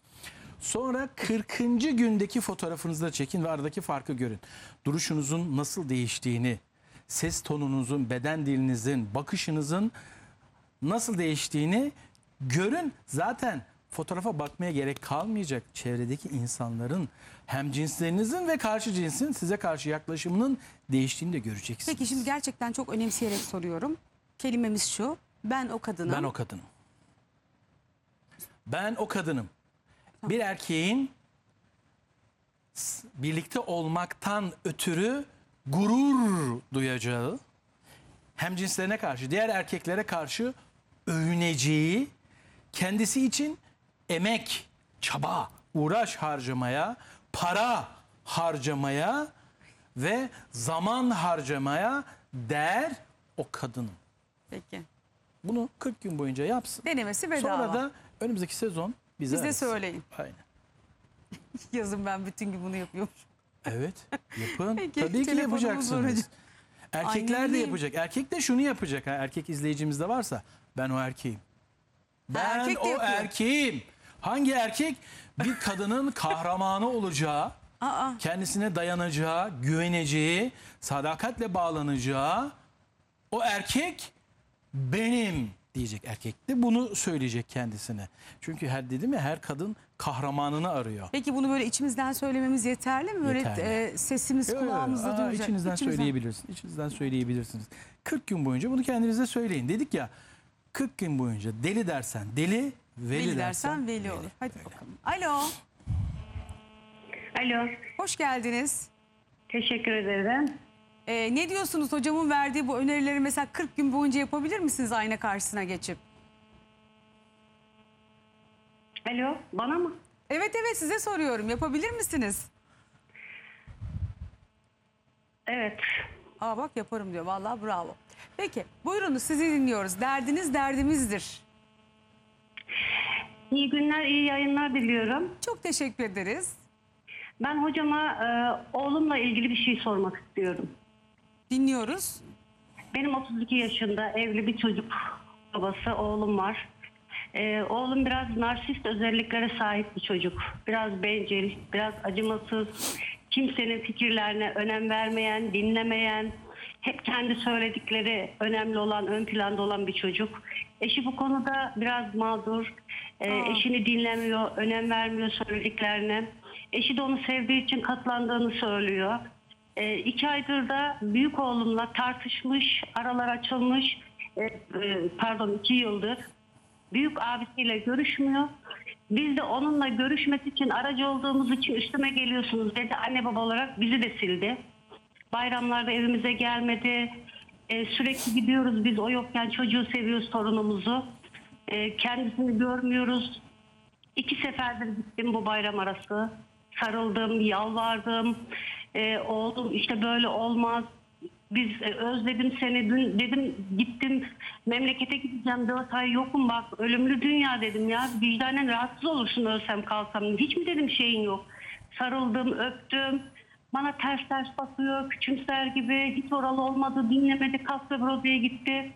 Sonra kırkıncı gündeki fotoğrafınızı da çekin ve aradaki farkı görün. Duruşunuzun nasıl değiştiğini, ses tonunuzun, beden dilinizin, bakışınızın nasıl değiştiğini görün. Zaten fotoğrafa bakmaya gerek kalmayacak. Çevredeki insanların hem cinslerinizin ve karşı cinsin size karşı yaklaşımının değiştiğini de göreceksiniz. Peki şimdi gerçekten çok önemseyerek soruyorum. Kelimemiz şu. Ben o kadınım. Ben o kadınım. Ben o kadınım. Tamam. Bir erkeğin birlikte olmaktan ötürü gurur duyacağı, hem cinslerine karşı, diğer erkeklere karşı övüneceği, kendisi için emek, çaba, uğraş harcamaya, para harcamaya ve zaman harcamaya değer o kadının. Peki. Bunu kırk gün boyunca yapsın. Denemesi bedava. Sonra da önümüzdeki sezon bize Bize arasın. söyleyin. Aynen. Yazın ben bütün gün bunu yapıyorum. Evet, yapın. Peki, tabii ki yapacaksınız. Erkekler Aynı de yapacak. Erkek de şunu yapacak. Ha, erkek izleyicimiz de varsa ben o erkeğim. Ben erkek o yapıyor. erkeğim. Hangi erkek? Bir kadının kahramanı olacağı, Aa. kendisine dayanacağı, güveneceği, sadakatle bağlanacağı o erkek benim diyecek. Erkek de bunu söyleyecek kendisine. Çünkü her dedim ya her kadın kahramanını arıyor. Peki bunu böyle içimizden söylememiz yeterli mi? Böyle yeterli. E, sesimiz Yo, kulağımızda duyacak. İçinizden, içinizden söyleyebilirsiniz. İçinizden söyleyebilirsiniz. kırk gün boyunca bunu kendinize söyleyin. Dedik ya kırk gün boyunca deli dersen deli, veli, veli dersen veli, veli olur. Hadi öyle. bakalım. Alo. Alo. Hoş geldiniz. Teşekkür ederim. Ee, ne diyorsunuz hocamın verdiği bu önerileri mesela kırk gün boyunca yapabilir misiniz ayna karşısına geçip? Alo, bana mı? Evet evet, size soruyorum. Yapabilir misiniz? Evet. Aa bak, yaparım diyor. Vallahi bravo. Peki buyurunuz, sizi dinliyoruz. Derdiniz derdimizdir. İyi günler, iyi yayınlar diliyorum. Çok teşekkür ederiz. Ben hocama e, oğlumla ilgili bir şey sormak istiyorum. Dinliyoruz. Benim otuz iki yaşında evli bir çocuk babası oğlum var. E, oğlum biraz narsist özelliklere sahip bir çocuk. Biraz bencil, biraz acımasız, kimsenin fikirlerine önem vermeyen, dinlemeyen, hep kendi söyledikleri önemli olan, ön planda olan bir çocuk. Eşi bu konuda biraz mağdur. E, eşini dinlemiyor, önem vermiyor söylediklerine. Eşi de onu sevdiği için katlandığını söylüyor. E, iki aydır da büyük oğlumla tartışmış, aralar açılmış. E, e, pardon, iki yıldır. Büyük abisiyle görüşmüyor. Biz de onunla görüşmek için, aracı olduğumuz için üstüme geliyorsunuz dedi. Anne baba olarak bizi de sildi. Bayramlarda evimize gelmedi. E, sürekli gidiyoruz biz. O yokken çocuğu seviyoruz, torunumuzu. E, kendisini görmüyoruz. İki seferdir gittim bu bayram arası. Sarıldım, yalvardım. E, oğlum işte böyle olmaz. Biz e, özledim seni. Dün dedim gittim, memlekete gideceğim. Dört ay yokum bak. Ölümlü dünya dedim ya. Vicdanen rahatsız olursun ölsem kalsam. Hiç mi dedim şeyin yok. Sarıldım, öptüm. Bana ters ters bakıyor. Küçümser gibi. Hiç oralı olmadı. Dinlemedi. Kasabı Rozi'ye gitti.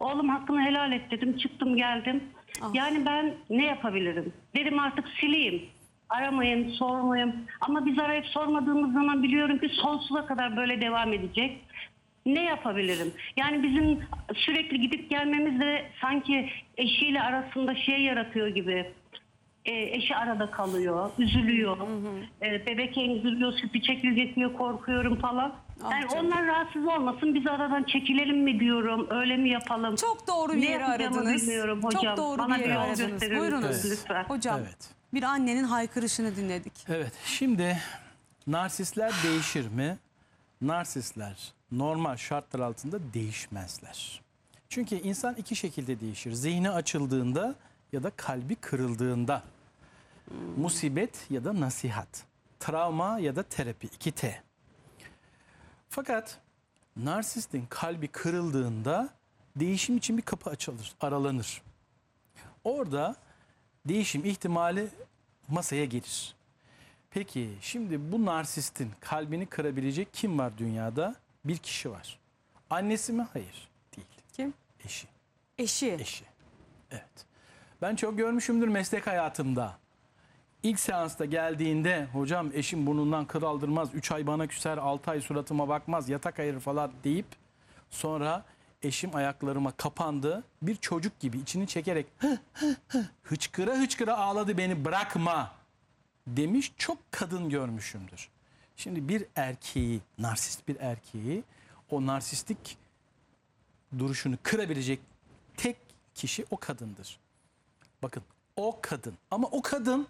Oğlum hakkını helal et dedim. Çıktım geldim. Ah. Yani ben ne yapabilirim? Dedim artık sileyim. Aramayın, sormayın. Ama biz arayıp sormadığımız zaman biliyorum ki sonsuza kadar böyle devam edecek. Ne yapabilirim? Yani bizim sürekli gidip gelmemiz de sanki eşiyle arasında şey yaratıyor gibi. E, eşi arada kalıyor, üzülüyor. Hı hı. E, bebekken üzülüyor, süpü çekilecek diye korkuyorum falan. Yani ah, onlar rahatsız olmasın, biz aradan çekilelim mi diyorum, öyle mi yapalım? Çok doğru bir yeri aradınız. Hocam. Çok doğru bana bir yeri aradınız. Buyurunuz lütfen. Hocam. Evet. Bir annenin haykırışını dinledik. Evet, şimdi narsistler değişir mi? Narsistler normal şartlar altında değişmezler. Çünkü insan iki şekilde değişir. Zihni açıldığında ya da kalbi kırıldığında. Musibet ya da nasihat. Travma ya da terapi. iki T. Fakat narsistin kalbi kırıldığında değişim için bir kapı açılır, aralanır. Orada değişim ihtimali masaya gelir. Peki şimdi bu narsistin kalbini kırabilecek kim var dünyada? Bir kişi var. Annesi mi? Hayır, değil. Kim? Eşi. Eşi. Eşi. Evet. Ben çok görmüşümdür meslek hayatımda. İlk seansta geldiğinde hocam eşim burnundan kıl aldırmaz, üç ay bana küser, altı ay suratıma bakmaz, yatak ayırır falan deyip sonra eşim ayaklarıma kapandı. Bir çocuk gibi içini çekerek hı, hı, hı, hıçkıra hıçkıra ağladı, beni bırakma demiş. Çok kadın görmüşümdür. Şimdi bir erkeği, narsist bir erkeği o narsistik duruşunu kırabilecek tek kişi o kadındır. Bakın o kadın, ama o kadın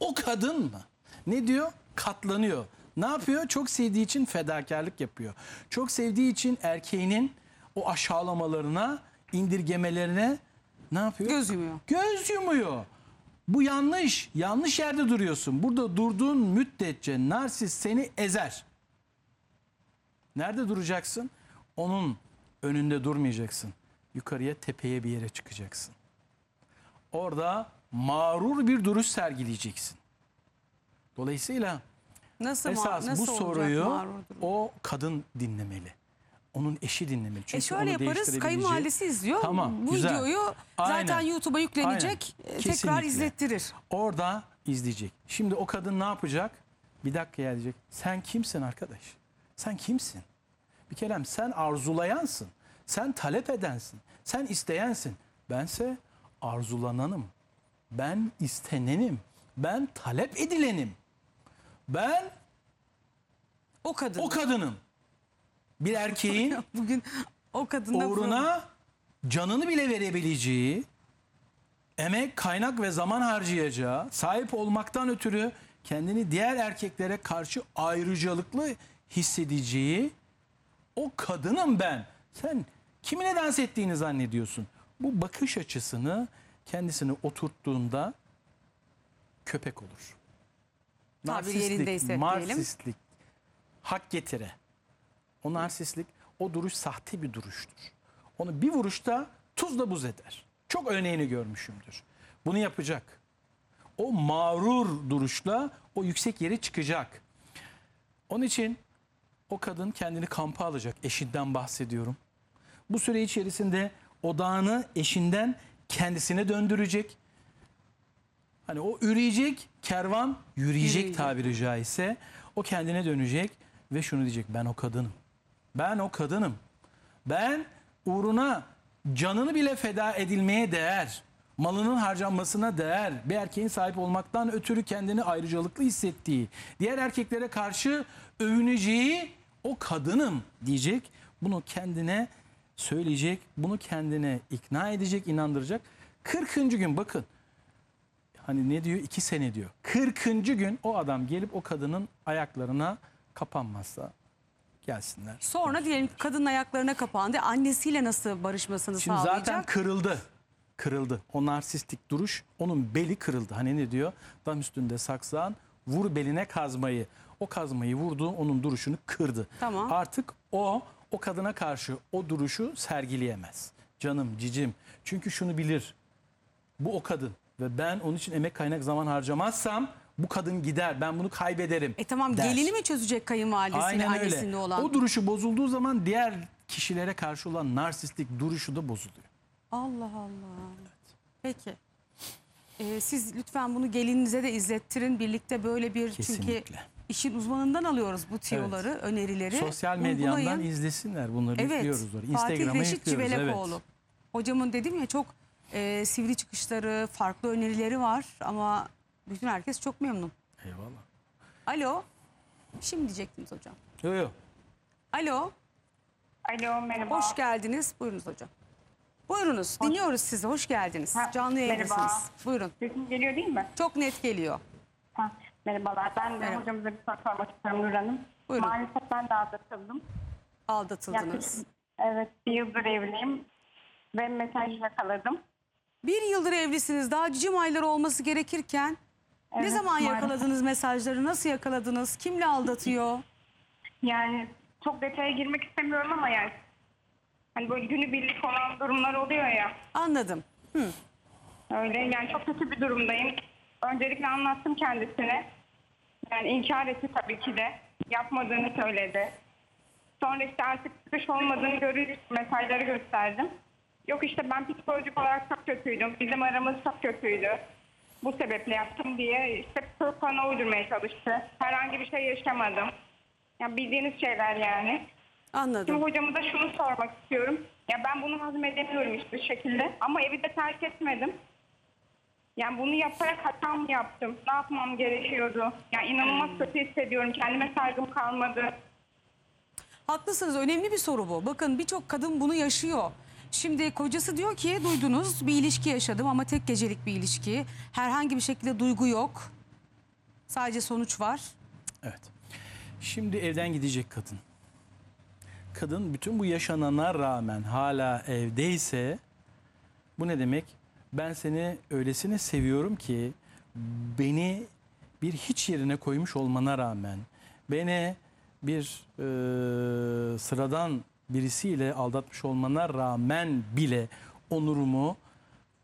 o kadın mı? Ne diyor? Katlanıyor. Ne yapıyor? Çok sevdiği için fedakarlık yapıyor. Çok sevdiği için erkeğinin o aşağılamalarına, indirgemelerine ne yapıyor? Göz yumuyor. Göz yumuyor. Bu yanlış. Yanlış yerde duruyorsun. Burada durduğun müddetçe narsist seni ezer. Nerede duracaksın? Onun önünde durmayacaksın. Yukarıya, tepeye bir yere çıkacaksın. Orada mağrur bir duruş sergileyeceksin. Dolayısıyla nasıl, esas nasıl bu soruyu o kadın dinlemeli. Onun eşi dinlemeli. Çünkü e şöyle yaparız, kayınvalidesi izliyor. Tamam, bu güzel. Videoyu zaten aynen. YouTube'a yüklenecek. Aynen. Tekrar kesinlikle izlettirir. Orada izleyecek. Şimdi o kadın ne yapacak? Bir dakika ya diyecek. Sen kimsin arkadaş? Sen kimsin? Bir kelam sen arzulayansın. Sen talep edensin. Sen isteyensin. Bense arzulananım. Ben istenenim. Ben talep edilenim. Ben o kadın. O kadınım. Bir erkeğin bugün o kadına uğruna canını bile verebileceği, emek, kaynak ve zaman harcayacağı, sahip olmaktan ötürü kendini diğer erkeklere karşı ayrıcalıklı hissedeceği o kadınım ben. Sen kimine dans ettiğini zannediyorsun. Bu bakış açısını kendisini oturttuğunda köpek olur. Narsistlik, narsistlik, hak getire. O narsistlik, o duruş sahte bir duruştur. Onu bir vuruşta tuzla buz eder. Çok örneğini görmüşümdür. Bunu yapacak. O mağrur duruşla o yüksek yere çıkacak. Onun için o kadın kendini kampa alacak. Eşinden bahsediyorum. Bu süre içerisinde odağını eşinden kendisine döndürecek. Hani o üreyecek, kervan yürüyecek, yürüyecek tabiri caizse. O kendine dönecek ve şunu diyecek: ben o kadınım. Ben o kadınım. Ben uğruna canını bile feda edilmeye değer, malının harcanmasına değer, bir erkeğin sahip olmaktan ötürü kendini ayrıcalıklı hissettiği, diğer erkeklere karşı övüneceği o kadınım diyecek. Bunu kendine söyleyecek, bunu kendine ikna edecek, inandıracak. kırkıncı gün bakın, hani ne diyor, iki sene diyor. kırkıncı gün o adam gelip o kadının ayaklarına kapanmazsa gelsinler. Sonra diyelim kadının ayaklarına kapandı. Annesiyle nasıl barışmasını şimdi sağlayacak? Zaten kırıldı. Kırıldı. O narsistik duruş, onun beli kırıldı. Hani ne diyor? Dam üstünde saksağın, vur beline kazmayı. O kazmayı vurdu, onun duruşunu kırdı. Tamam. Artık o, o kadına karşı o duruşu sergileyemez. Canım, cicim. Çünkü şunu bilir. Bu o kadın. Ve ben onun için emek, kaynak, zaman harcamazsam bu kadın gider, ben bunu kaybederim. E tamam, der. Gelini mi çözecek kayınvalidesini, annesinde olan? O duruşu bozulduğu zaman diğer kişilere karşı olan narsistlik duruşu da bozuluyor. Allah Allah. Evet. Peki. Ee, siz lütfen bunu gelininize de izlettirin. Birlikte böyle bir... Kesinlikle. Çünkü işin uzmanından alıyoruz bu tiyoları, evet, önerileri. Sosyal medyadan uygulayın, izlesinler bunları. Evet. Instagram'a Fatih Reşit Civelekoğlu. Evet. Hocamın dedim ya, çok e, sivri çıkışları, farklı önerileri var ama... Bütün herkes çok memnun. Eyvallah. Alo. Şimdi diyecektiniz hocam. Yok yok. Alo. Alo, merhaba. Hoş geldiniz. Buyurunuz hocam. Buyurunuz. Hoş. Dinliyoruz sizi. Hoş geldiniz. Ha, canlı yayındasınız. Buyurun. Sesim geliyor değil mi? Çok net geliyor. Ha, merhabalar. Ben de merhaba, hocamıza bir soru sormak istiyorum Nur Hanım. Buyurun. Maalesef ben de aldatıldım. Aldatıldınız. Yaklaşık, evet, bir yıldır evliyim ve mesajla kaladım. Bir yıldır evlisiniz. Daha cicim ayları olması gerekirken... Evet, ne zaman yakaladınız maalesef mesajları? Nasıl yakaladınız? Kimle aldatıyor? Yani çok detaya girmek istemiyorum ama yani... Hani böyle günübirlik olan durumlar oluyor ya. Anladım. Hı. Öyle yani, çok kötü bir durumdayım. Öncelikle anlattım kendisine. Yani inkar etti tabii ki de. Yapmadığını söyledi. Sonra işte artık sıkış olmadığını görünce mesajları gösterdim. Yok işte ben psikolojik olarak çok kötüydüm. Bizim aramız çok kötüydü. Bu sebeple yaptım diye işte bana uydurmaya çalıştı. Herhangi bir şey yaşamadım. Yani bildiğiniz şeyler yani. Anladım. Şimdi hocamı da şunu sormak istiyorum. Ya ben bunu hazmedemiyorum hiçbir şekilde. Ama evi de terk etmedim. Yani bunu yaparak hata mı yaptım? Ne yapmam gerekiyordu? Yani inanılmaz kötü hissediyorum. Kendime saygım kalmadı. Haklısınız. Önemli bir soru bu. Bakın, birçok kadın bunu yaşıyor. Şimdi kocası diyor ki, duydunuz, bir ilişki yaşadım ama tek gecelik bir ilişki. Herhangi bir şekilde duygu yok. Sadece sonuç var. Evet. Şimdi evden gidecek kadın. Kadın bütün bu yaşanana rağmen hala evdeyse bu ne demek? Ben seni öylesine seviyorum ki beni bir hiç yerine koymuş olmana rağmen, beni bir e, sıradan birisiyle aldatmış olmana rağmen bile onurumu,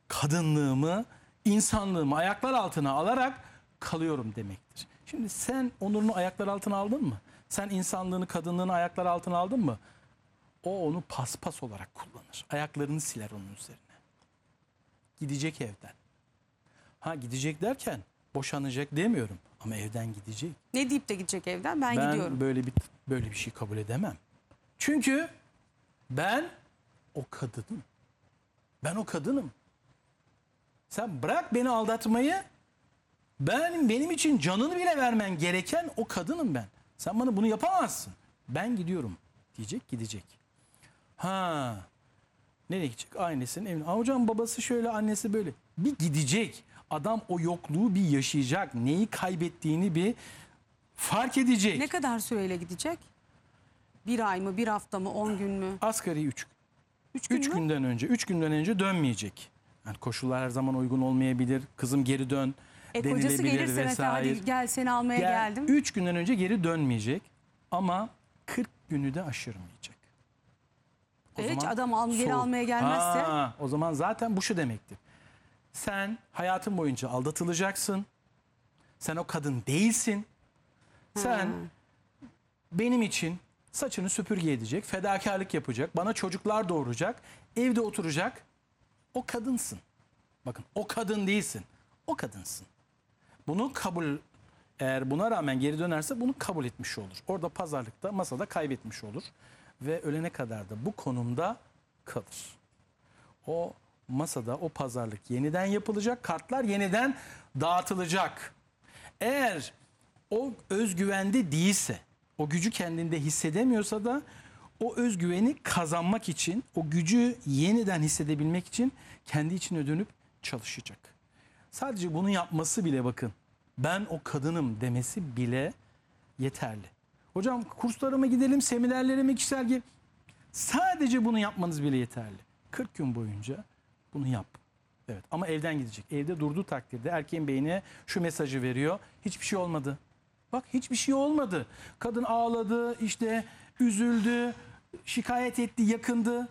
kadınlığımı, insanlığımı ayaklar altına alarak kalıyorum demektir. Şimdi sen onurunu ayaklar altına aldın mı? Sen insanlığını, kadınlığını ayaklar altına aldın mı? O onu paspas olarak kullanır. Ayaklarını siler onun üzerine. Gidecek evden. Ha, gidecek derken boşanacak demiyorum ama evden gidecek. Ne deyip de gidecek evden? Ben, ben gidiyorum. Ben böyle bir böyle bir şey kabul edemem. Çünkü ben o kadınım. Ben o kadınım. Sen bırak beni aldatmayı. Ben benim için canını bile vermen gereken o kadınım ben. Sen bana bunu yapamazsın. Ben gidiyorum diyecek, gidecek. Ha. Nereye gidecek? Annesinin evine. Aa, hocam babası şöyle, annesi böyle. Bir gidecek. Adam o yokluğu bir yaşayacak. Neyi kaybettiğini bir fark edecek. Ne kadar süreyle gidecek? Bir ay mı, bir hafta mı, on gün mü? Asgari üç. Üç, gün üç günden önce, üç günden önce dönmeyecek. Yani koşullar her zaman uygun olmayabilir. Kızım geri dön e, denilebilir vesaire. E kocası gelirse hadi gel seni almaya gel, geldim. Üç günden önce geri dönmeyecek ama kırk günü de aşırmayacak. O evet zaman adam al, geri almaya gelmezse. Ha, o zaman zaten bu şu demektir. Sen hayatın boyunca aldatılacaksın. Sen o kadın değilsin. Sen hmm. benim için saçını süpürge edecek, fedakarlık yapacak, bana çocuklar doğuracak, evde oturacak. O kadınsın. Bakın o kadın değilsin. O kadınsın. Bunu kabul, eğer buna rağmen geri dönerse bunu kabul etmiş olur. Orada pazarlıkta, masada kaybetmiş olur. Ve ölene kadar da bu konumda kalır. O masada o pazarlık yeniden yapılacak. Kartlar yeniden dağıtılacak. Eğer o özgüvende değilse, o gücü kendinde hissedemiyorsa da o özgüveni kazanmak için, o gücü yeniden hissedebilmek için kendi içine dönüp çalışacak. Sadece bunu yapması bile bakın, ben o kadınım demesi bile yeterli. Hocam kurslarıma gidelim, seminerlerime kişisel gir. Sadece bunu yapmanız bile yeterli. kırk gün boyunca bunu yap. Evet, ama evden gidecek. Evde durduğu takdirde erkeğin beynine şu mesajı veriyor. Hiçbir şey olmadı. Bak hiçbir şey olmadı. Kadın ağladı, işte üzüldü, şikayet etti, yakındı.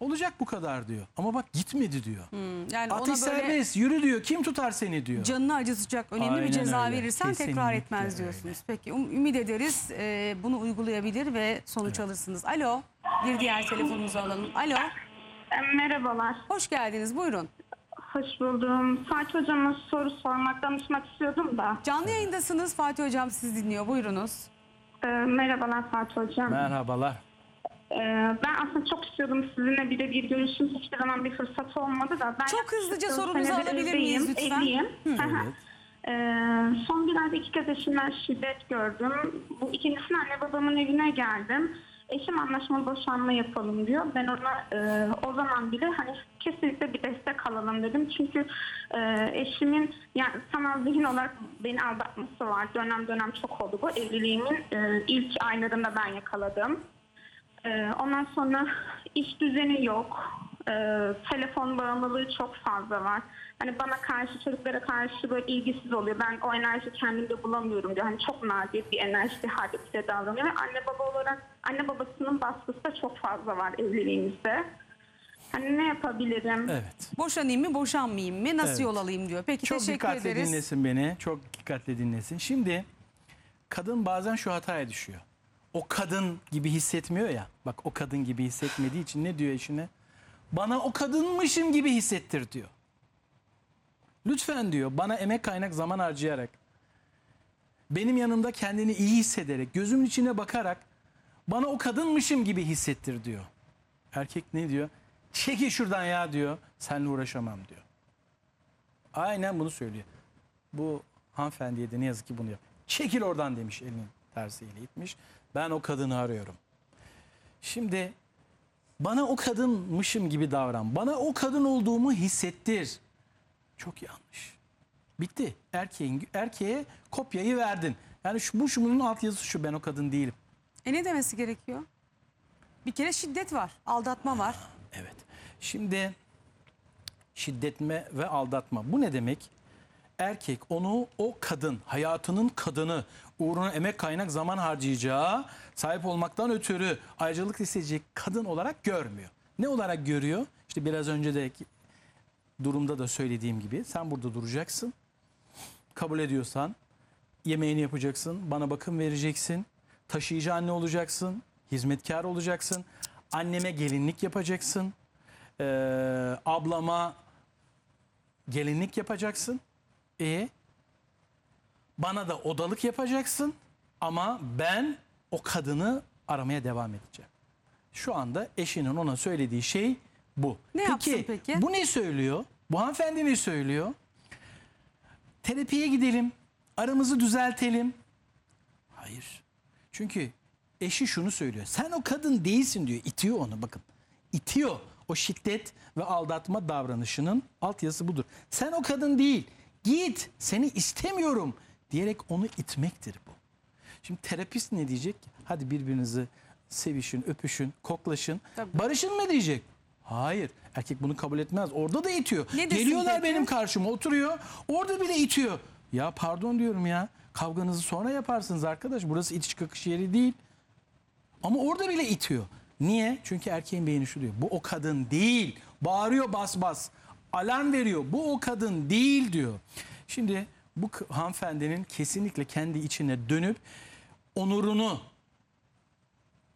Olacak bu kadar diyor. Ama bak gitmedi diyor. Hmm, yani atış serbest, yürü diyor. Kim tutar seni diyor. Canını acıtacak önemli aynen bir ceza öyle verirsen kesinlikle tekrar etmez öyle diyorsunuz. Peki ümit ederiz e, bunu uygulayabilir ve sonuç evet alırsınız. Alo, bir diğer telefonumuzu alalım. Alo. Merhabalar. Hoş geldiniz, buyurun. Hoş buldum. Fatih Hocam'a soru sormak, danışmak istiyordum da. Canlı yayındasınız. Fatih Hocam siz dinliyor. Buyurunuz. Ee, merhabalar Fatih Hocam. Merhabalar. Ee, ben aslında çok istiyordum sizinle bir de bir görüşüm. Hiçbir zaman bir fırsat olmadı da. Ben çok hızlıca sorunuzu alabilir miyiz lütfen? Edeyim. Evet. ee, son günlerde iki kez eşimden şiddet gördüm. Bu ikincisini anne babamın evine geldim. Eşim anlaşmalı boşanma yapalım diyor. Ben ona e, o zaman bile hani kesinlikle bir destek alalım dedim. Çünkü e, eşimin yani sanal zihin olarak beni aldatması var. Dönem dönem çok oldu bu. Evliliğimin e, ilk aylarında ben yakaladım. E, ondan sonra iş düzeni yok. E, telefon bağımlılığı çok fazla var. Hani bana karşı, çocuklara karşı böyle ilgisiz oluyor. Ben o enerji kendimde bulamıyorum diyor. Hani çok nadir bir enerji hadise davranıyor. Ve anne baba olarak anne babasının baskısı da çok fazla var evliliğimizde. Hani ne yapabilirim? Evet. Boşanayım mı, boşanmayayım mı? Nasıl evet yol alayım diyor. Peki çok teşekkür ederiz. Çok dikkatli dinlesin beni. Çok dikkatli dinlesin. Şimdi kadın bazen şu hataya düşüyor. O kadın gibi hissetmiyor ya. Bak o kadın gibi hissetmediği için ne diyor eşine? Bana o kadınmışım gibi hissettir diyor. Lütfen diyor bana emek kaynak zaman harcayarak, benim yanımda kendini iyi hissederek, gözümün içine bakarak bana o kadınmışım gibi hissettir diyor. Erkek ne diyor? Çekil şuradan ya diyor, seninle uğraşamam diyor. Aynen bunu söylüyor. Bu hanımefendiye de ne yazık ki bunu yapıyor. Çekil oradan demiş, elinin tersiyle itmiş. Ben o kadını arıyorum. Şimdi bana o kadınmışım gibi davran, bana o kadın olduğumu hissettir. Çok yanlış. Bitti. Erkeğin, erkeğe kopyayı verdin. Yani şu, bu şunun altyazısı şu, ben o kadın değilim. E ne demesi gerekiyor? Bir kere şiddet var, aldatma var. Ha, evet. Şimdi şiddetme ve aldatma. Bu ne demek? Erkek onu o kadın, hayatının kadını uğruna emek kaynak zaman harcayacağı, sahip olmaktan ötürü ayrıcalık isteyecek kadın olarak görmüyor. Ne olarak görüyor? İşte biraz önce de durumda da söylediğim gibi sen burada duracaksın, kabul ediyorsan yemeğini yapacaksın, bana bakım vereceksin, taşıyıcı anne olacaksın, hizmetkar olacaksın, anneme gelinlik yapacaksın, ee, ablama gelinlik yapacaksın, e, bana da odalık yapacaksın ama ben o kadını aramaya devam edeceğim. Şu anda eşinin ona söylediği şey bu. Ne peki, yapsın peki? Bu ne söylüyor? Bu hanımefendi ne söylüyor? Terapiye gidelim, aramızı düzeltelim. Hayır. Çünkü eşi şunu söylüyor. Sen o kadın değilsin diyor. İtiyor onu bakın. İtiyor. O şiddet ve aldatma davranışının altyazısı budur. Sen o kadın değil. Git. Seni istemiyorum. Diyerek onu itmektir bu. Şimdi terapist ne diyecek? Hadi birbirinizi sevişin, öpüşün, koklaşın. Tabii. Barışın mı diyecek? Hayır. Erkek bunu kabul etmez. Orada da itiyor. Ne Geliyorlar benim ya? karşıma oturuyor. Orada bile itiyor. Ya pardon diyorum ya. Kavganızı sonra yaparsınız arkadaş. Burası itiş kakış yeri değil. Ama orada bile itiyor. Niye? Çünkü erkeğin beyni şu diyor. Bu o kadın değil. Bağırıyor bas bas. Alarm veriyor. Bu o kadın değil diyor. Şimdi bu hanımefendinin kesinlikle kendi içine dönüp onurunu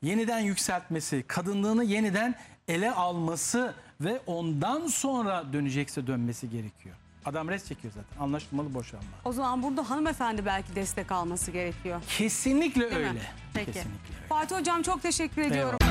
yeniden yükseltmesi, kadınlığını yeniden ele alması ve ondan sonra dönecekse dönmesi gerekiyor. Adam res çekiyor zaten. Anlaşılmalı boşanma. O zaman burada hanımefendi belki destek alması gerekiyor. Kesinlikle öyle. Kesinlikle öyle. Fatih Hocam çok teşekkür ediyorum. Eyvallah.